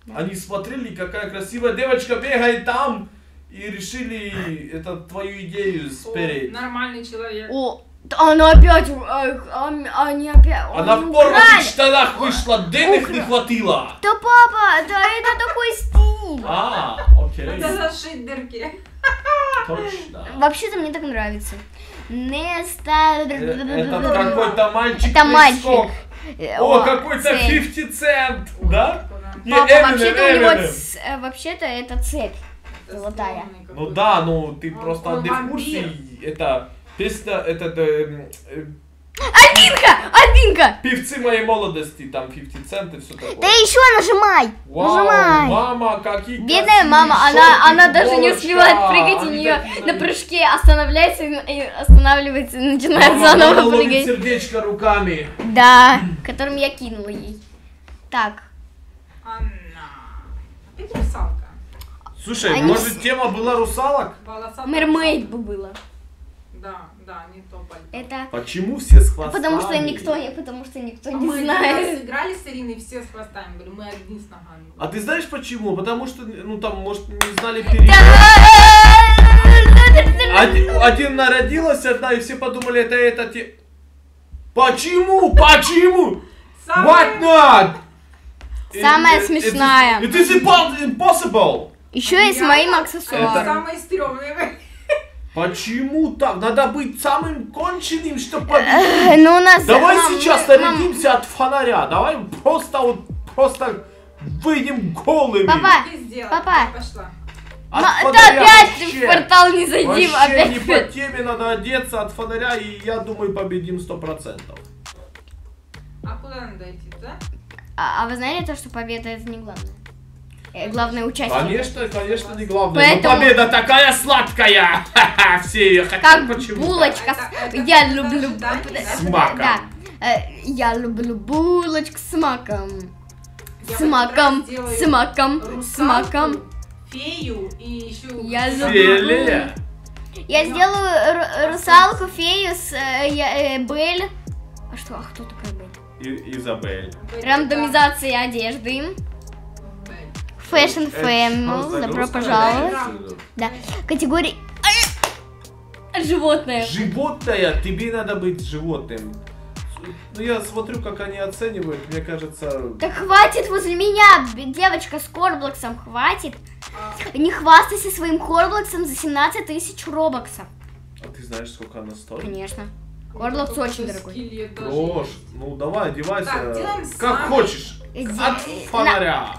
Да. Они смотрели, какая красивая девочка бегает там, и решили это твою идею спереть. О, нормальный человек. О, она опять, они опять. Она в порванных штанах вышла, денег не хватило. Да папа, да это такой стиль. А, окей. Это зашить дырки. Точно. Вообще-то мне так нравится. Это какой-то мальчик. Это мальчик. О, какой-то пятьдесят цент, да? Вообще-то вообще-то это цепь золотая. Ну да, ну ты просто не в курсе. Это песня, это Одинка, Одинка. Певцы моей молодости, там пятьдесят цент и все такое. Да еще нажимай, нажимай. Мама, какие бедная мама, она она даже не успевает прыгать, у нее на прыжке останавливается и останавливается, начинает заново прыгать. Сердечко руками. Да, которым я кинула ей. Так. Она. Русалка. Слушай, они... может тема была русалок? Мермейд бы было. Да, да, не то пальто. Это... Почему все с хвостами? Потому что никто, потому что никто а не мы знает. Мы сыграли с Ириной, все с хвостами были, мы одни с ногами. А ты знаешь почему? Потому что, ну там, может, не знали период. Один, один народилась, одна, и все подумали, это это те. Почему? Почему? What not? Самая it, смешная. It is impossible. Еще а и с моим аксессуаром. Это самый стрёмный. Почему так? Надо быть самым конченным, чтобы победить. Ну, у нас давай мам, сейчас мы, нарядимся мам... от фонаря. Давай просто вот просто выйдем голыми. Папа, папа. Пошла. Ты опять вообще, в портал не зайди. Вообще не по теме, надо одеться от фонаря, и я думаю победим сто процентов. А куда надо идти, да? А, а вы знали то, что победа это не главное? Главное участие. Конечно, конечно, не главное. Поэтому... Но победа такая сладкая! Все ее хотят. Как почему? Булочка. Это, это я люблю. С маком. Да. Я люблю булочку с маком. Я с маком. С маком. С маком. Фею и еще. Я люблю. Я сделаю русалку, фею с э, э, Бель. А что? А кто такая Бель? Изабель. Рандомизация одежды. Fashion Family. Добро пожаловать. Да. Категория животное. Животное. Тебе надо быть животным. Ну я смотрю, как они оценивают. Мне кажется. Так хватит возле меня, девочка с Корблоксом, хватит. Не хвастайся своим Корблоксом за семнадцать тысяч робоксов. А ты знаешь, сколько она стоит? Конечно. Корблокс очень дорогой. Брош, ну давай, одевайся, так, как сами. Хочешь, здесь. От фонаря.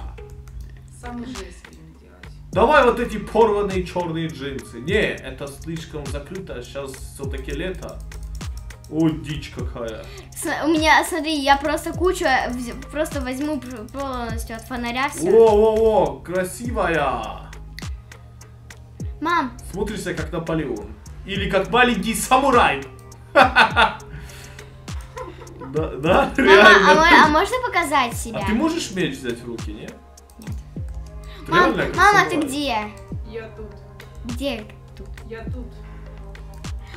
Сам же делать. Давай вот эти порванные черные джинсы. Не, это слишком закрыто, сейчас все-таки лето. О, дичь какая. С у меня, смотри, я просто кучу, просто возьму полностью от фонаря все. О-о-о, красивая. Мам. Смотришься как Наполеон. Или как маленький самурай. Да, да, реально. Мама, а, а можно показать себя? А ты можешь меч взять в руки, нет? Нет. Мам, мама, ты где? Я тут. Где тут? Я тут.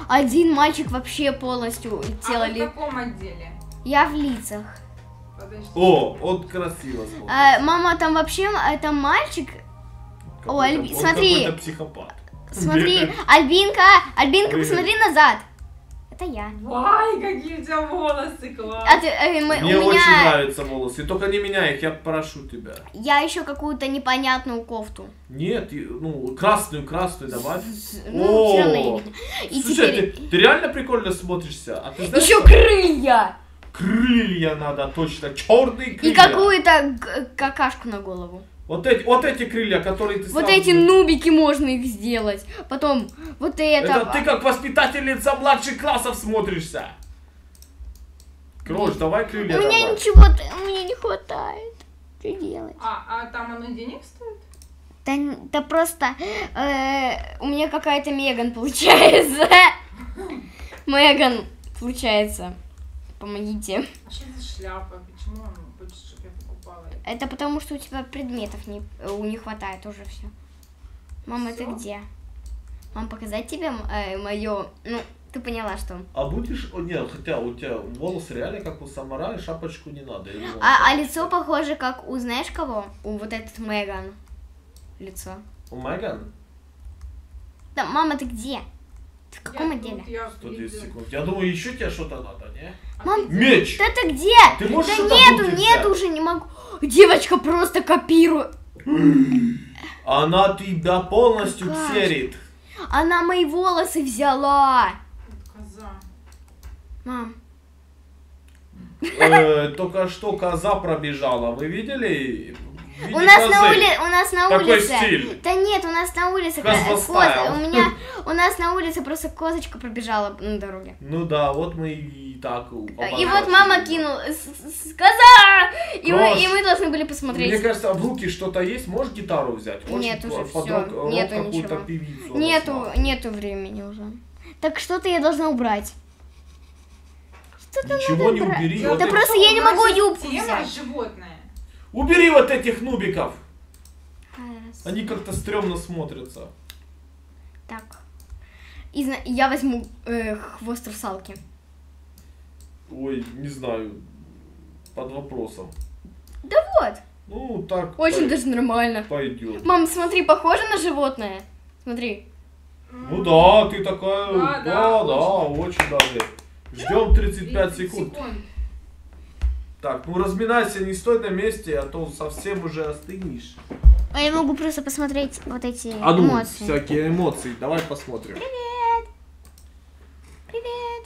Один мальчик вообще полностью тело. А в каком отделе? Я в лицах. Подожди. О, он красиво смотрит. А, мама, там вообще, это мальчик? О, Альби... смотри. Смотри, Альбинка, Альбинка, посмотри назад. Это я. Ай, какие у тебя волосы классные. А ты, э, мы, Мне у меня... очень нравятся волосы. Только не меняй их, я прошу тебя. Я еще какую-то непонятную кофту. Нет, ну, красную-красную добавь. Ну, все равно я... Слушай, теперь... ты, ты реально прикольно смотришься. А ты знаешь, еще что? Крылья. Крылья надо, точно. Черные крылья. И какую-то какашку на голову. Вот эти, вот эти крылья, которые ты... Вот сразу... эти нубики, можно их сделать. Потом вот это... Это ты как воспитательница младших классов смотришься. Крош, давай крылья. У меня давай. Ничего, мне не хватает. Что делать? А, а там оно денег стоит? Да, да просто... Э, у меня какая-то Меган получается. Меган получается. Помогите. А что за шляпа? Почему она хочет, чтобы я покупала? Это потому, что у тебя предметов не, не хватает уже все. Мама, ты где? Мам, показать тебе э, мое... Ну, ты поняла, что... А будешь... О, нет, хотя у тебя волосы реально как у самурая, шапочку не надо. А, а лицо похоже как у, знаешь кого? У вот этот Меган. Лицо. У Меган? Да, мама, ты где? Ты в каком я отделе? сто десять секунд. Я думаю, еще тебе что-то надо, не? Мам, меч! Да ты где? Ты можешь да нету, нету уже, не могу. Девочка просто копирует. Она тебя полностью Какая? Ксерит. Она мои волосы взяла. Коза. Мам. Э, только что коза пробежала. Вы видели? Виде у нас, на ули... у нас на Такой улице. Стиль. Да нет, у нас на улице коз... у меня у нас на улице просто козочка пробежала на дороге. Ну да, вот мы и так. И вот мама кинула коза, и мы, и мы должны были посмотреть. Мне кажется, в руки что-то есть, можешь гитару взять? Можешь нет уже все, нету ничего. Певицу нету, нету времени уже. Так что-то я должна убрать. Что-то Ничего не убрать. убери. Да, вот да просто я не могу юбку взять. Животное. Убери вот этих нубиков! Хорошо. Они как-то стрёмно смотрятся. Так. И я возьму э, хвост русалки. Ой, не знаю. Под вопросом. Да вот. Ну, так. Очень пой... даже нормально. Пойдёт. Мам, смотри, похоже на животное? Смотри. Ну да, ты такая... Да, да, да, да очень. очень даже. Ждём тридцать пять секунд. секунд. Так, ну разминайся, не стой на месте, а то совсем уже остынешь. А я могу просто посмотреть вот эти а ну, эмоции. Всякие эмоции, давай посмотрим. Привет! Привет!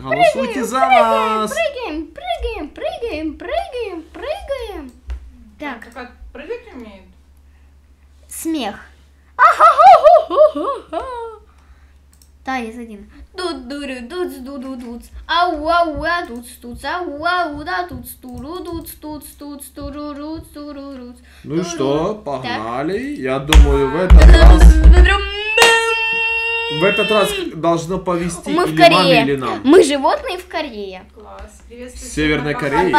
Голосуйте прыгаем, за прыгаем, нас! Прыгаем, прыгаем, прыгаем, прыгаем, прыгаем! Так. Так как прыгать умеет? Смех. Танец один. Тут дурю, тут студу, тут. Ау, ау, а тут студ, ау, ау, да тут стуру, тут студ, тут стуру, рут, стуру, рут. Ну что, погнали? Я думаю, в этот раз. В этот раз должно повести или маме, или нам. Мы животные в Корее. Класс. Северной Корее.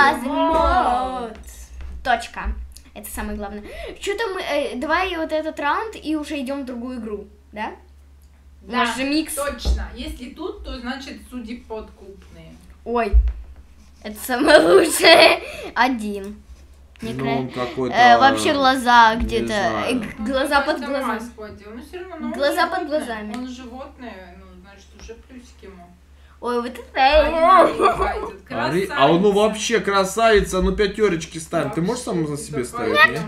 Точка. Это самое главное. Что-то мы. Давай вот этот раунд и уже идем в другую игру, да? Да, же микс. Точно. Если тут, то значит судьи подкупные. Ой, это самое лучшее. Один. Ну, э, вообще глаза где-то. Глаза под глазами. Глаза под глазами. Он животное, ну, значит, уже плюсики ему. Ой, вот это. А он ну вообще красавица, ну пятерочки ставь. Ты можешь сам за себе ставить? Нет.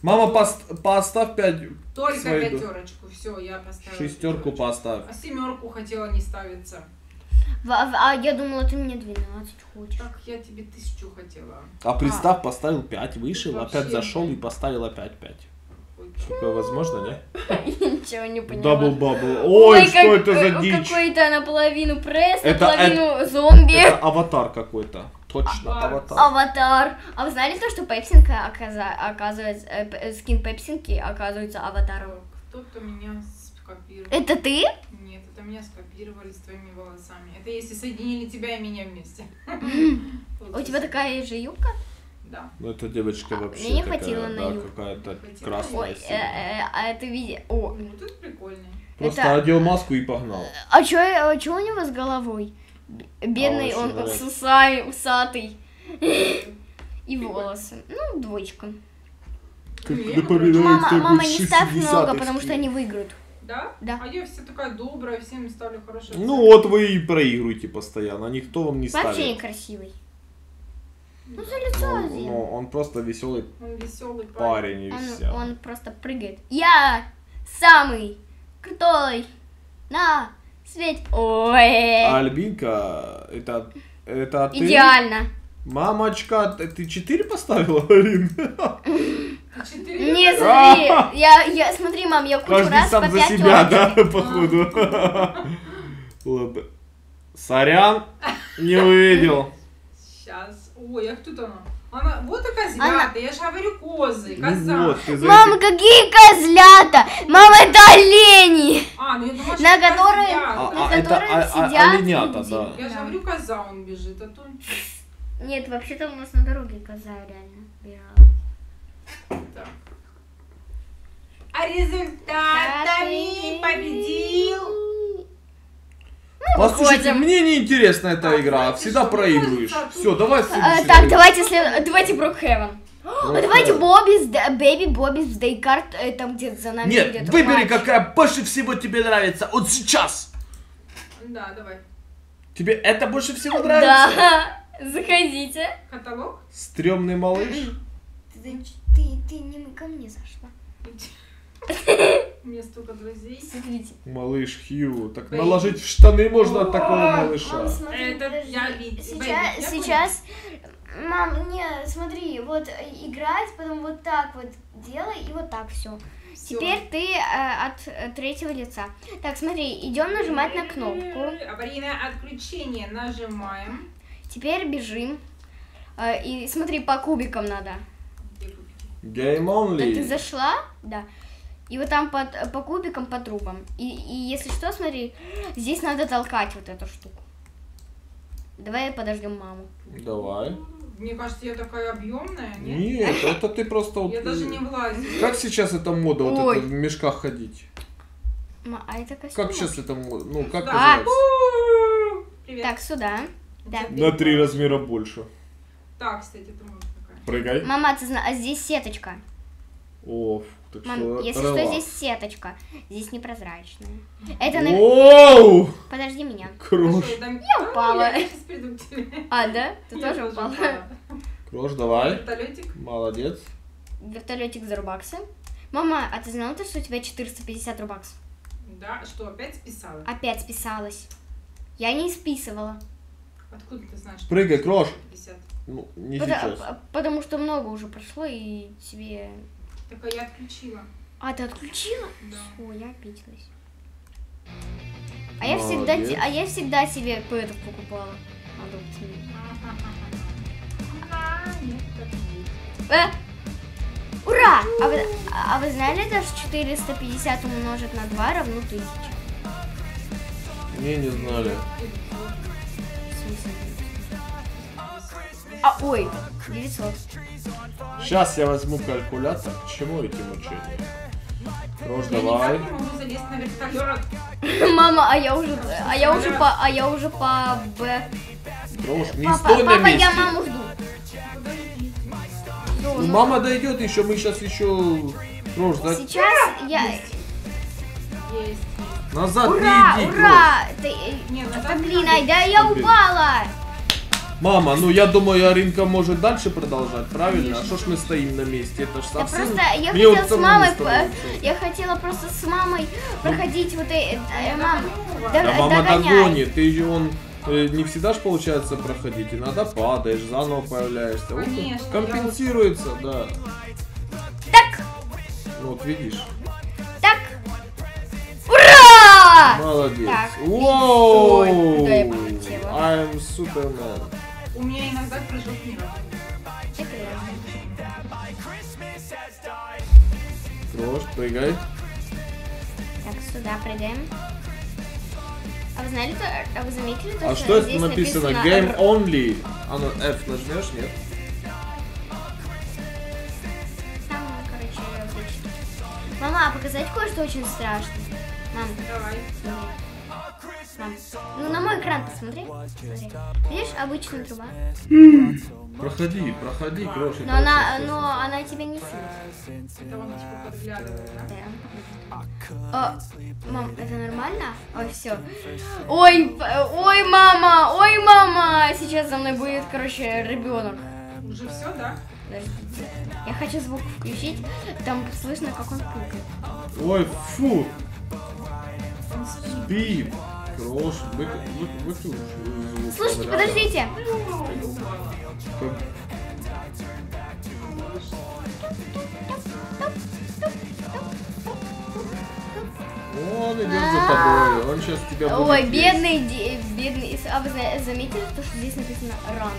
Мама, поставь пять. Только пятерочку, все, я поставила. Шестерку поставь. А семерку хотела не ставиться. А, а я думала, ты мне двенадцать хочешь. Так, я тебе тысячу хотела. А представь, а. поставил пять, вышел, вообще... опять зашел и поставил опять пять. Такое возможно, да? Я ничего не понимаю. Дабл-бабл. Ой, Ой, что как, это за дичь? Какой-то наполовину пресс, это, наполовину это, зомби. Это аватар какой-то. Точно, аватар. Аватар. А вы знали то, что пепсинка оказывается, э, скин пепсинки оказывается аватаром? Кто-то меня скопировал. Это ты? Нет, это меня скопировали с твоими волосами. Это если соединили тебя и меня вместе. У тебя такая же юбка? Да. Ну это девочка а, вообще. Мне не такая, хватило да, на юбку. Какая-то красная. Ой, э, э, а это видео. О. Ну тут прикольный. Просто это... одел маску и погнал. А чё, а чё у него с головой? Бедный, а он, он с усами, усатый. И волосы. Ну, двоечка. Мама, мама, не ставь много, потому что они выиграют. Да? Да. А я вся такая добрая, всем ставлю хорошие оценки. Ну вот вы и проигрываете постоянно, никто вам не ставит. Вообще некрасивый. Ну за лицо один. Ну он просто веселый, он веселый парень. парень и все. Он, он просто прыгает. Я самый крутой на свете. Ой. А Альбинка, это, это ты? Идеально. Мамочка, ты четыре поставила, Арин? четыре? Не, смотри, я, я, смотри, мам, я кучу каждый раз сам по пять за себя, да, походу. Ладно. Сорян, не увидел. Сейчас. Ой, а кто там? Она, вот и козлята, она... я же говорю козы, коза. Ну, вот, мама, эти... какие козлята? Мама, это олени, а, ну, я думала, что на которые, а, на а, которых это, сидят а, оленята, да. Я же говорю, коза, он бежит, а то... Нет, вообще-то у нас на дороге коза реально бежала. Так. А результатами победил... Ну, послушайте, выходим. Мне не интересна эта а, игра, всегда проигрываешь. Все, давай а, так, давайте след... давайте Brookhaven. Brookhaven. Давайте Бобби, Бэби Бобби с Дейкарт, там где-то за нами. Нет, где выбери, матч. Какая больше всего тебе нравится, вот сейчас. Да, давай. Тебе это больше всего нравится? Да. Заходите. Каталог? Стрёмный малыш. Ты, ты, ты не ко мне зашла. У меня столько друзей. Смотрите. Малыш Хью. Так Бэйби. Наложить в штаны можно от такого малыша. Мам, смотри, это я видел. Сейчас, сейчас... Мам, не, смотри, вот играть, потом вот так вот делай и вот так все. Все. Теперь ты э, от третьего лица. Так, смотри, идем нажимать на кнопку. Аварийное отключение нажимаем. Теперь бежим. И смотри, по кубикам надо. Game only. Ты зашла? Да. И вот там под, по кубикам, по трубам. И, и если что, смотри, здесь надо толкать вот эту штуку. Давай подождем маму. Давай. Мне кажется, я такая объемная, нет? Нет, это ты просто... Я даже не влазю. Как сейчас эта мода, вот это в мешках ходить? А это костюм? Как сейчас это мода? Ну, как называется? Так, сюда. Да. На три размера больше. Так, кстати, это можно такая. Прыгай. Мама, ты знаешь, а здесь сеточка. О, так мам, что если рела. Что, здесь сеточка. Здесь непрозрачная. Это на... Оу! Подожди меня. Крош. Я упала. Я сейчас приду к тебе. А, да? Ты я тоже упала. упала. Крош, давай. Вертолетик. Молодец. Вертолетик за рубаксы. Мама, а ты знала, что у тебя четыреста пятьдесят рубакс? Да, что, опять списала? Опять списалась. Я не списывала. Откуда ты знаешь? Прыгай, Крош! Ну, не потому, сейчас. Потому что много уже прошло и тебе... Так, а я отключила. А, ты отключила? Да. О, я обиделась. А я, всегда, а я всегда себе по этому покупала. А, ура! А вы, а вы знали, даже четыреста пятьдесят умножить на два равно тысяче? Не, не знали. А, ой, девятьсот. Сейчас я возьму калькулятор. К чему эти мучения? Рож, давай. Мама, а я уже, а я уже по, а я уже по Б. Рож, не папа, стой на папа, месте. Я маму жду. Ну, мама дойдет еще, мы сейчас еще. Рож, да. Сейчас я. Есть. Назад ура, не иди, ура! Ты, нет, а блин, ай, да я упала! Мама, ну я думаю, Аринка может дальше продолжать, правильно? Конечно. А что ж мы стоим на месте? Это ж совсем... Да просто я мне хотела вот с мамой... Я хотела просто с мамой проходить ну, вот эти... Э, мам, да, да мама догонит, ты же он... Не всегда же получается проходить, иногда падаешь, заново появляешься. Конечно. Вот, компенсируется, я... да. Так! Ну, вот видишь. Так! Ура! Молодец! Воу! I am Superman. У меня иногда прыжок не работает. Крош, прыгай. Так, сюда прыгаем. А вы знали, а вы заметили, то, а что, что здесь это написано? написано? Game only. А ну F нажмешь, нет? Там, короче, обычно. Мама, показать кое-что очень страшно. Мам, давай. Мам. Ну, на мой на экран посмотри. Смотри. Видишь, обычная труба. Проходи, проходи, крошечка. Но она, но она тебя не сидит. Это он типа подглядывает, да? Да. О, мам, это нормально? Ой, все. Ой, ой, мама, ой, мама. Сейчас за мной будет, короче, ребенок. Уже все, да? Подожди. Я хочу звук включить, там слышно, как он пукает. Ой, фу. Он спит. Крош, вы, вы, вы, вы, вы, слушайте, подождите. Он идет за тобой, он сейчас тебя будет. Ой, бедный, бедный. А вы заметили, то, что здесь написано ран?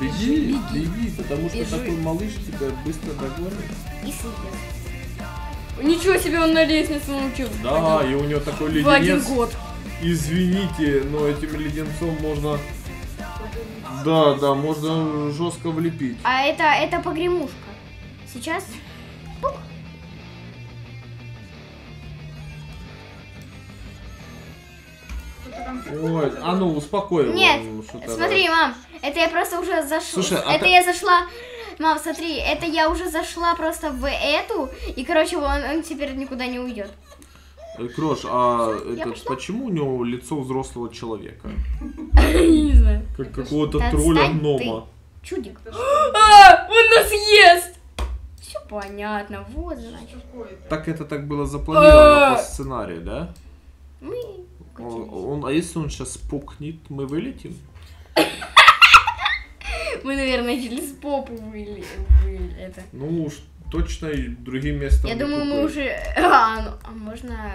Беги, беги, беги, потому что бежи. Такой малыш тебя быстро догонит. И съест. Ничего себе, он на лестнице научился. Да, один. И у него такой леденец. В один год. Извините, но этим леденцом можно... Да, да, можно жестко влепить. А это, это погремушка. Сейчас... Пук. Ой, а ну, успокой его. Нет, смотри, мам, это я просто уже зашла. Слушай, а это я зашла... Мам, смотри, это я уже зашла просто в эту, и, короче, он, он теперь никуда не уйдет. Крош, а этот, почему у него лицо взрослого человека? Не знаю. Как какого-то тролля гнома. Чудик. А, он нас ест! Все понятно, вот значит. Так это так было запланировано по сценарию, да? А если он сейчас пукнет, мы вылетим? Мы, наверное, через попу вылетим. Ну уж. Точно и другим местом. Я думаю, мы уже... А, ну, а можно...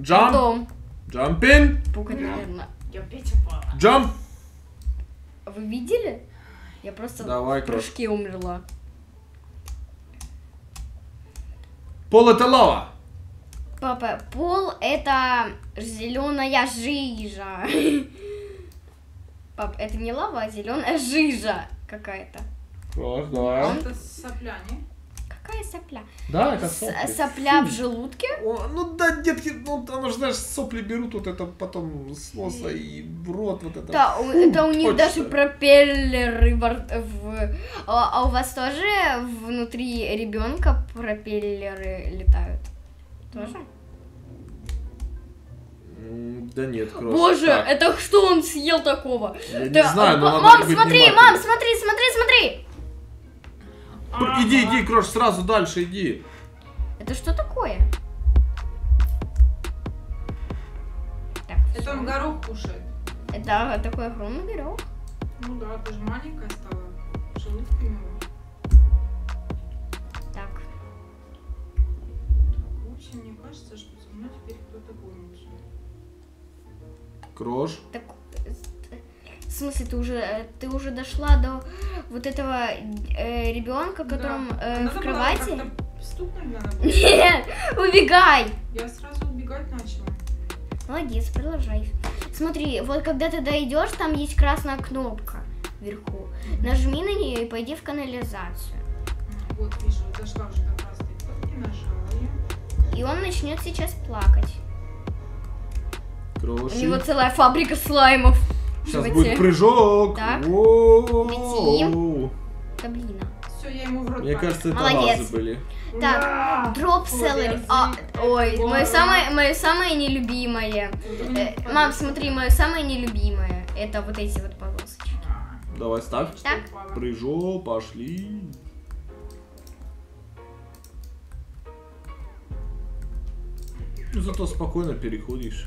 Джамп! Джампин! Пукать, наверное. Я опять упала. Джамп! Вы видели? Я просто давай, в прыжке кровь. Умерла. Пол это лава! Папа, пол это зеленая жижа. Пап, это не лава, а зеленая жижа какая-то. Это сопля, не? Какая сопля? Да, это сопля. Сопля в желудке? О, ну да, детки, ну там же, знаешь, сопли берут, вот это потом с носа и в рот, вот это. Да, фу, это у них даже пропеллеры в... А, а у вас тоже внутри ребенка пропеллеры летают? Тоже? Да нет, просто. Боже, так. Это что он съел такого? Я да, не знаю, но мам, смотри, мам, смотри, смотри, смотри! А, иди, иди, Крош, сразу дальше иди. Это что такое? Так, это он горох кушает. Это такой огромный горох. Ну да, ты же маленькая стала. Желудка у него. Так. В общем, мне кажется, что за мной теперь кто-то гонится. Крош? Так, в смысле, ты уже, ты уже дошла до вот этого э, ребенка, которым да. э, в кровати? Нет, убегай! Я сразу убегать начала. Молодец, продолжай. Смотри, вот когда ты дойдешь, там есть красная кнопка вверху. Нажми на нее и пойди в канализацию. Вот, вижу, дошла уже до красной кнопки, нажала ее. И он начнет сейчас плакать. Кроши. У него целая фабрика слаймов. Сейчас животе. Будет прыжок. Так. Летим. Да блин. Все, я ему в рот. Мне кажется, это молодец. Были. Так, ура! Дроп селлери. А, ой, мое самое, мое самое нелюбимое. Э, мам, смотри, мое самое нелюбимое. Это вот эти вот полосочки. Давай ставь. Так. Прыжок, пошли. Ну, зато спокойно переходишь.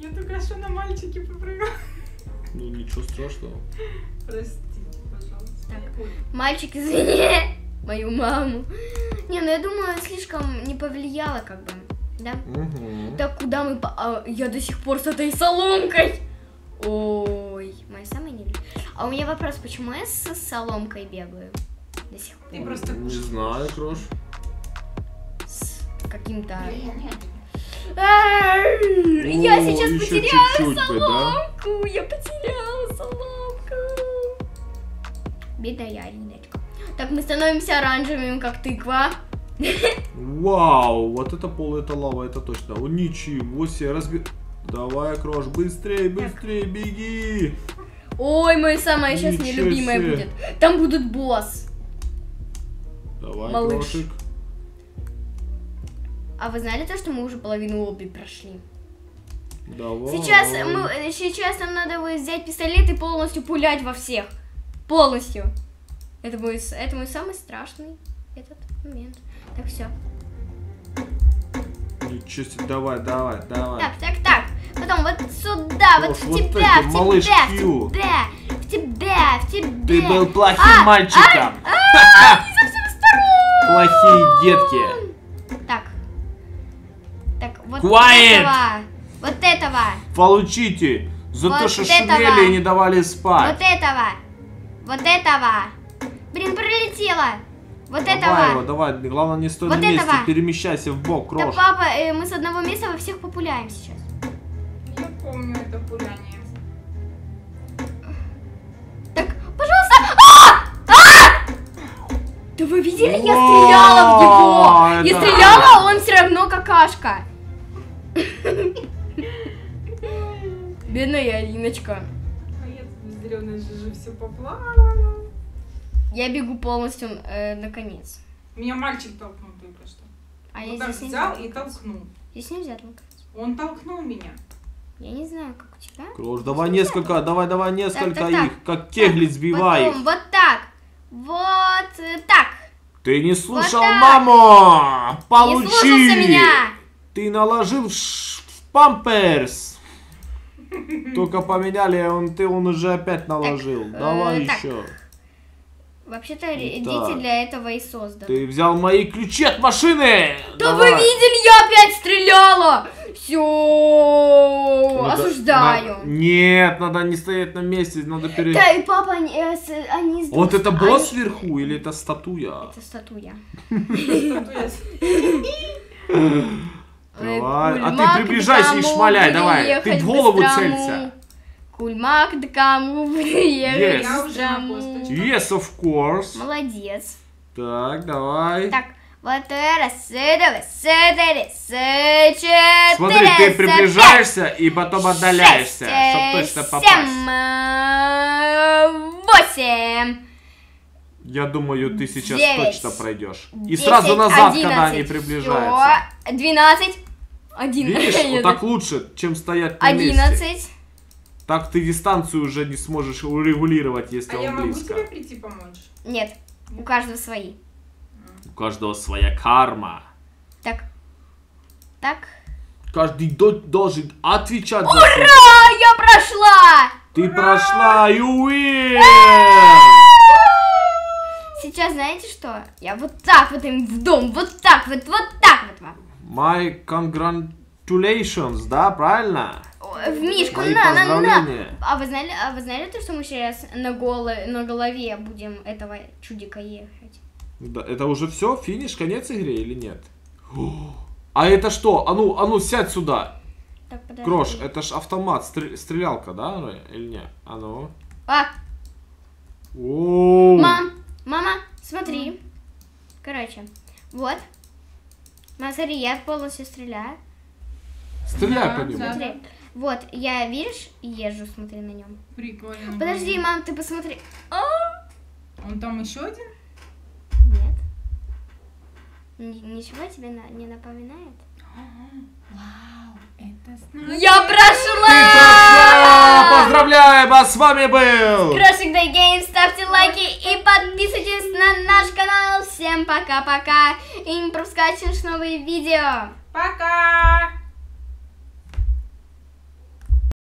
Я только что на мальчике попрыгала. Ну ничего страшного. Простите, пожалуйста. Так. Мальчик, извини мою маму. Не, ну я думаю, слишком не повлияло как бы, да? Угу. Так куда мы по... А, я до сих пор с этой соломкой. Ой, моя самая не. А у меня вопрос, почему я с соломкой бегаю до сих пор? Ты просто не знаю, Крош. С каким-то. Я сейчас потеряла соломку! Я потеряла соломку! Бедная Ариночка. Так, мы становимся оранжевыми, как тыква. Вау, вот это пол, это лава, это точно. Ничего себе, разбил. Давай, Крош, быстрее, быстрее, беги. Ой, моя самая сейчас Ничего нелюбимая себе. будет. Там будут босс. Давай, Малыш. Крошик. А вы знали то, что мы уже половину лобби прошли? Давай. Сейчас, мы, сейчас нам надо взять пистолет и полностью пулять во всех. Полностью. Это мой, это мой самый страшный этот момент. Так, все. Ничего себе, давай, давай, давай. Так, так, так. Потом вот сюда, Крош, вот в вот тебя, в малыш тебя, Q. в тебя, в тебя, в тебя. Ты был плохим а, мальчиком. А, а, а, не совсем здоров. Плохие детки. Так. Так, вот Quiet. этого. Вот этого. Получите. За вот то, что шумели и не давали спать. Вот этого. Вот этого. Блин, пролетело. Вот давай этого. Его, давай, главное не стой вот на месте, этого. перемещайся в бок, Крош. Да, папа, э, мы с одного места во всех популяем сейчас. Я помню это пуляние. Так, пожалуйста. А! А! Да вы видели, я стреляла в него. Это... Я стреляла, а он все равно какашка. Бедная Алиночка. А я тут зеленая жижа все поплавала. Я бегу полностью э, наконец. Меня мальчик толкнул только что. А он я так здесь взял и толкнул. Здесь нельзя толкать. Он толкнул меня. Я не знаю, как у тебя. Крош, давай Здесь несколько, нельзя. давай, давай несколько так, так, так. их, как кегли сбивай. Потом, вот так, вот так. Ты не слушал вот маму. Получи. Не слушался меня. Ты наложил в, в памперс. Только поменяли, он ты он уже опять наложил. Так, давай э, еще. Так. Вообще-то дети для этого и созданы. Ты взял мои ключи от машины! Да Давай. вы видели, я опять стреляла! Все, осуждаю. На... Нет, надо не стоять на месте, надо пере... Да, и папа, они... они вот это босс они... сверху или это статуя? Это статуя. Давай, а ты приближайся и шмаляй, давай. Ты в голову целься. Кульмак, да кому приехали? Yes, of course. Молодец. Так, давай. Так, вот раз, два, три, четыре. Смотри, ты приближаешься и потом отдаляешься, чтобы точно попасть. Восемь. Я думаю, ты сейчас точно пройдешь. И сразу назад, когда они приближаются. Двенадцать. Видишь, вот так лучше, чем стоять на месте. Одиннадцать. Так ты дистанцию уже не сможешь урегулировать, если а он близко. А я могу тебе прийти помочь? Нет, у каждого свои. У каждого своя карма. Так, так. Каждый должен отвечать за... Ура, я прошла! Ты Ура! прошла, you win! Сейчас знаете что? Я вот так вот им в дом, вот так вот, вот так вот вам. My congratulations, да, правильно? В мишку, на, на, на. А вы знали, а вы знали то, что мы сейчас на, голо, на голове будем этого чудика ехать? Да, это уже все? Финиш, конец игры или нет? О, а это что? А ну, а ну, сядь сюда. Так, Крош, это ж автомат, стр, стрелялка, да? Или нет? А ну. А. О. Мам, мама, смотри. Короче, вот. Смотри, я полностью стреляю. Стреляй да, по нему. Да. Вот, я, видишь, езжу, смотри на нем. Прикольно. Подожди, прикольно. мам, ты посмотри. А! Он там еще один? Нет. Н ничего тебе на не напоминает? А-а-а. Вау, это значит... Я прошла! Поздравляем, а с вами был... Крошик Day Games, ставьте лайки и подписывайтесь на наш канал. Всем пока-пока и не пропускайте наши новые видео. Пока!